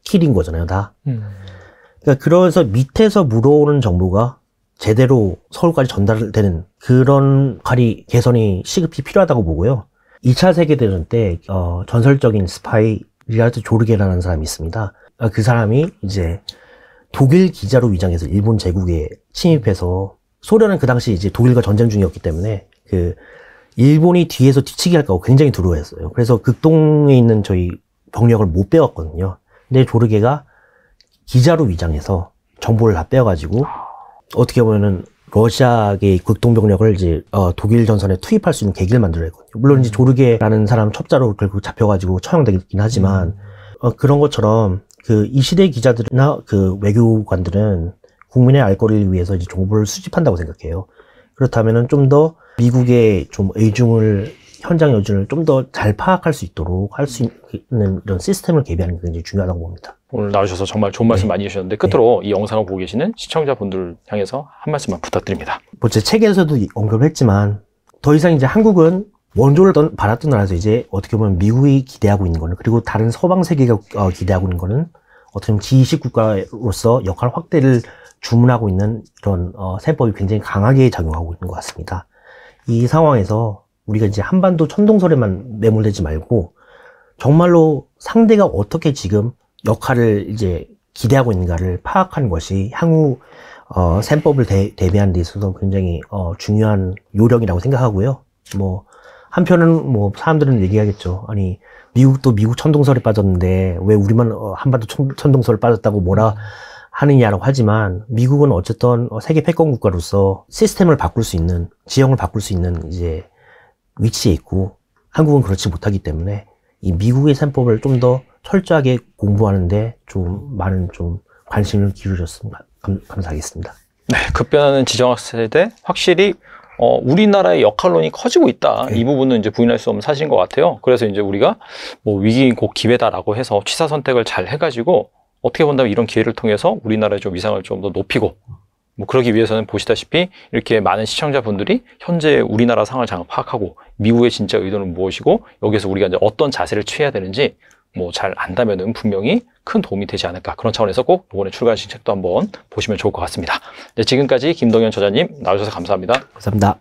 킬인 거잖아요, 다. 그러니까 그래서 밑에서 물어오는 정보가 제대로 서울까지 전달되는 그런 역할이 개선이 시급히 필요하다고 보고요. 2차 세계대전 때 전설적인 스파이 리하르트 조르게라는 사람이 있습니다. 그 사람이 이제 독일 기자로 위장해서 일본 제국에 침입해서 소련은 그 당시 이제 독일과 전쟁 중이었기 때문에 그 일본이 뒤에서 뒤치기 할까 봐 굉장히 두려워했어요. 그래서 극동에 있는 저희 병력을 못 빼왔거든요. 근데 조르게가 기자로 위장해서 정보를 다 빼가지고 어떻게 보면은 러시아의 극동 병력을 이제 독일 전선에 투입할 수 있는 계기를 만들어냈거든요. 물론 이제 조르게라는 사람 첩자로 결국 잡혀가지고 처형되긴 하지만 그런 것처럼 그 이 시대 기자들이나 그 외교관들은 국민의 알거리를 위해서 이제 정보를 수집한다고 생각해요. 그렇다면은 좀 더 미국의 좀 의중을 현장 요즘을 좀 더 잘 파악할 수 있도록 할 수 있는 이런 시스템을 개비하는 게 굉장히 중요하다고 봅니다. 오늘 나오셔서 정말 좋은 말씀 많이 해주셨는데 끝으로 이 영상을 보고 계시는 시청자분들 향해서 한 말씀만 부탁드립니다. 뭐 제 책에서도 언급을 했지만 더 이상 이제 한국은 원조를 받았던 나라에서 이제 어떻게 보면 미국이 기대하고 있는 거는 그리고 다른 서방 세계가 기대하고 있는 거는 어떻게 보면 G20 국가로서 역할 확대를 주문하고 있는 이런 세법이 굉장히 강하게 작용하고 있는 것 같습니다. 이 상황에서 우리가 이제 한반도 천동설에만 매몰되지 말고 정말로 상대가 어떻게 지금 역할을 이제 기대하고 있는가를 파악하는 것이 향후 셈법을 대비하는 데 있어서 굉장히 중요한 요령이라고 생각하고요. 뭐 한편은 뭐 사람들은 얘기하겠죠. 아니 미국도 미국 천동설에 빠졌는데 왜 우리만 한반도 천동설에 빠졌다고 뭐라 하느냐라고 하지만 미국은 어쨌든 세계 패권 국가로서 시스템을 바꿀 수 있는 지형을 바꿀 수 있는 이제 위치에 있고 한국은 그렇지 못하기 때문에 이 미국의 셈법을 좀 더 철저하게 공부하는데 좀 많은 좀 관심을 기울였으면 감사하겠습니다. 네, 급변하는 지정학 세대 확실히 우리나라의 역할론이 커지고 있다. 이 부분은 이제 부인할 수 없는 사실인 것 같아요. 그래서 이제 우리가 뭐 위기인 곧 기회다라고 해서 취사 선택을 잘 해가지고 어떻게 본다면 이런 기회를 통해서 우리나라의 좀 위상을 좀 더 높이고. 뭐 그러기 위해서는 보시다시피 이렇게 많은 시청자분들이 현재 우리나라 상황을 잘 파악하고 미국의 진짜 의도는 무엇이고 여기에서 우리가 이제 어떤 자세를 취해야 되는지 뭐 잘 안다면은 분명히 큰 도움이 되지 않을까 그런 차원에서 꼭 이번에 출간하신 책도 한번 보시면 좋을 것 같습니다. 네, 지금까지 김동현 저자님 나와주셔서 감사합니다. 감사합니다.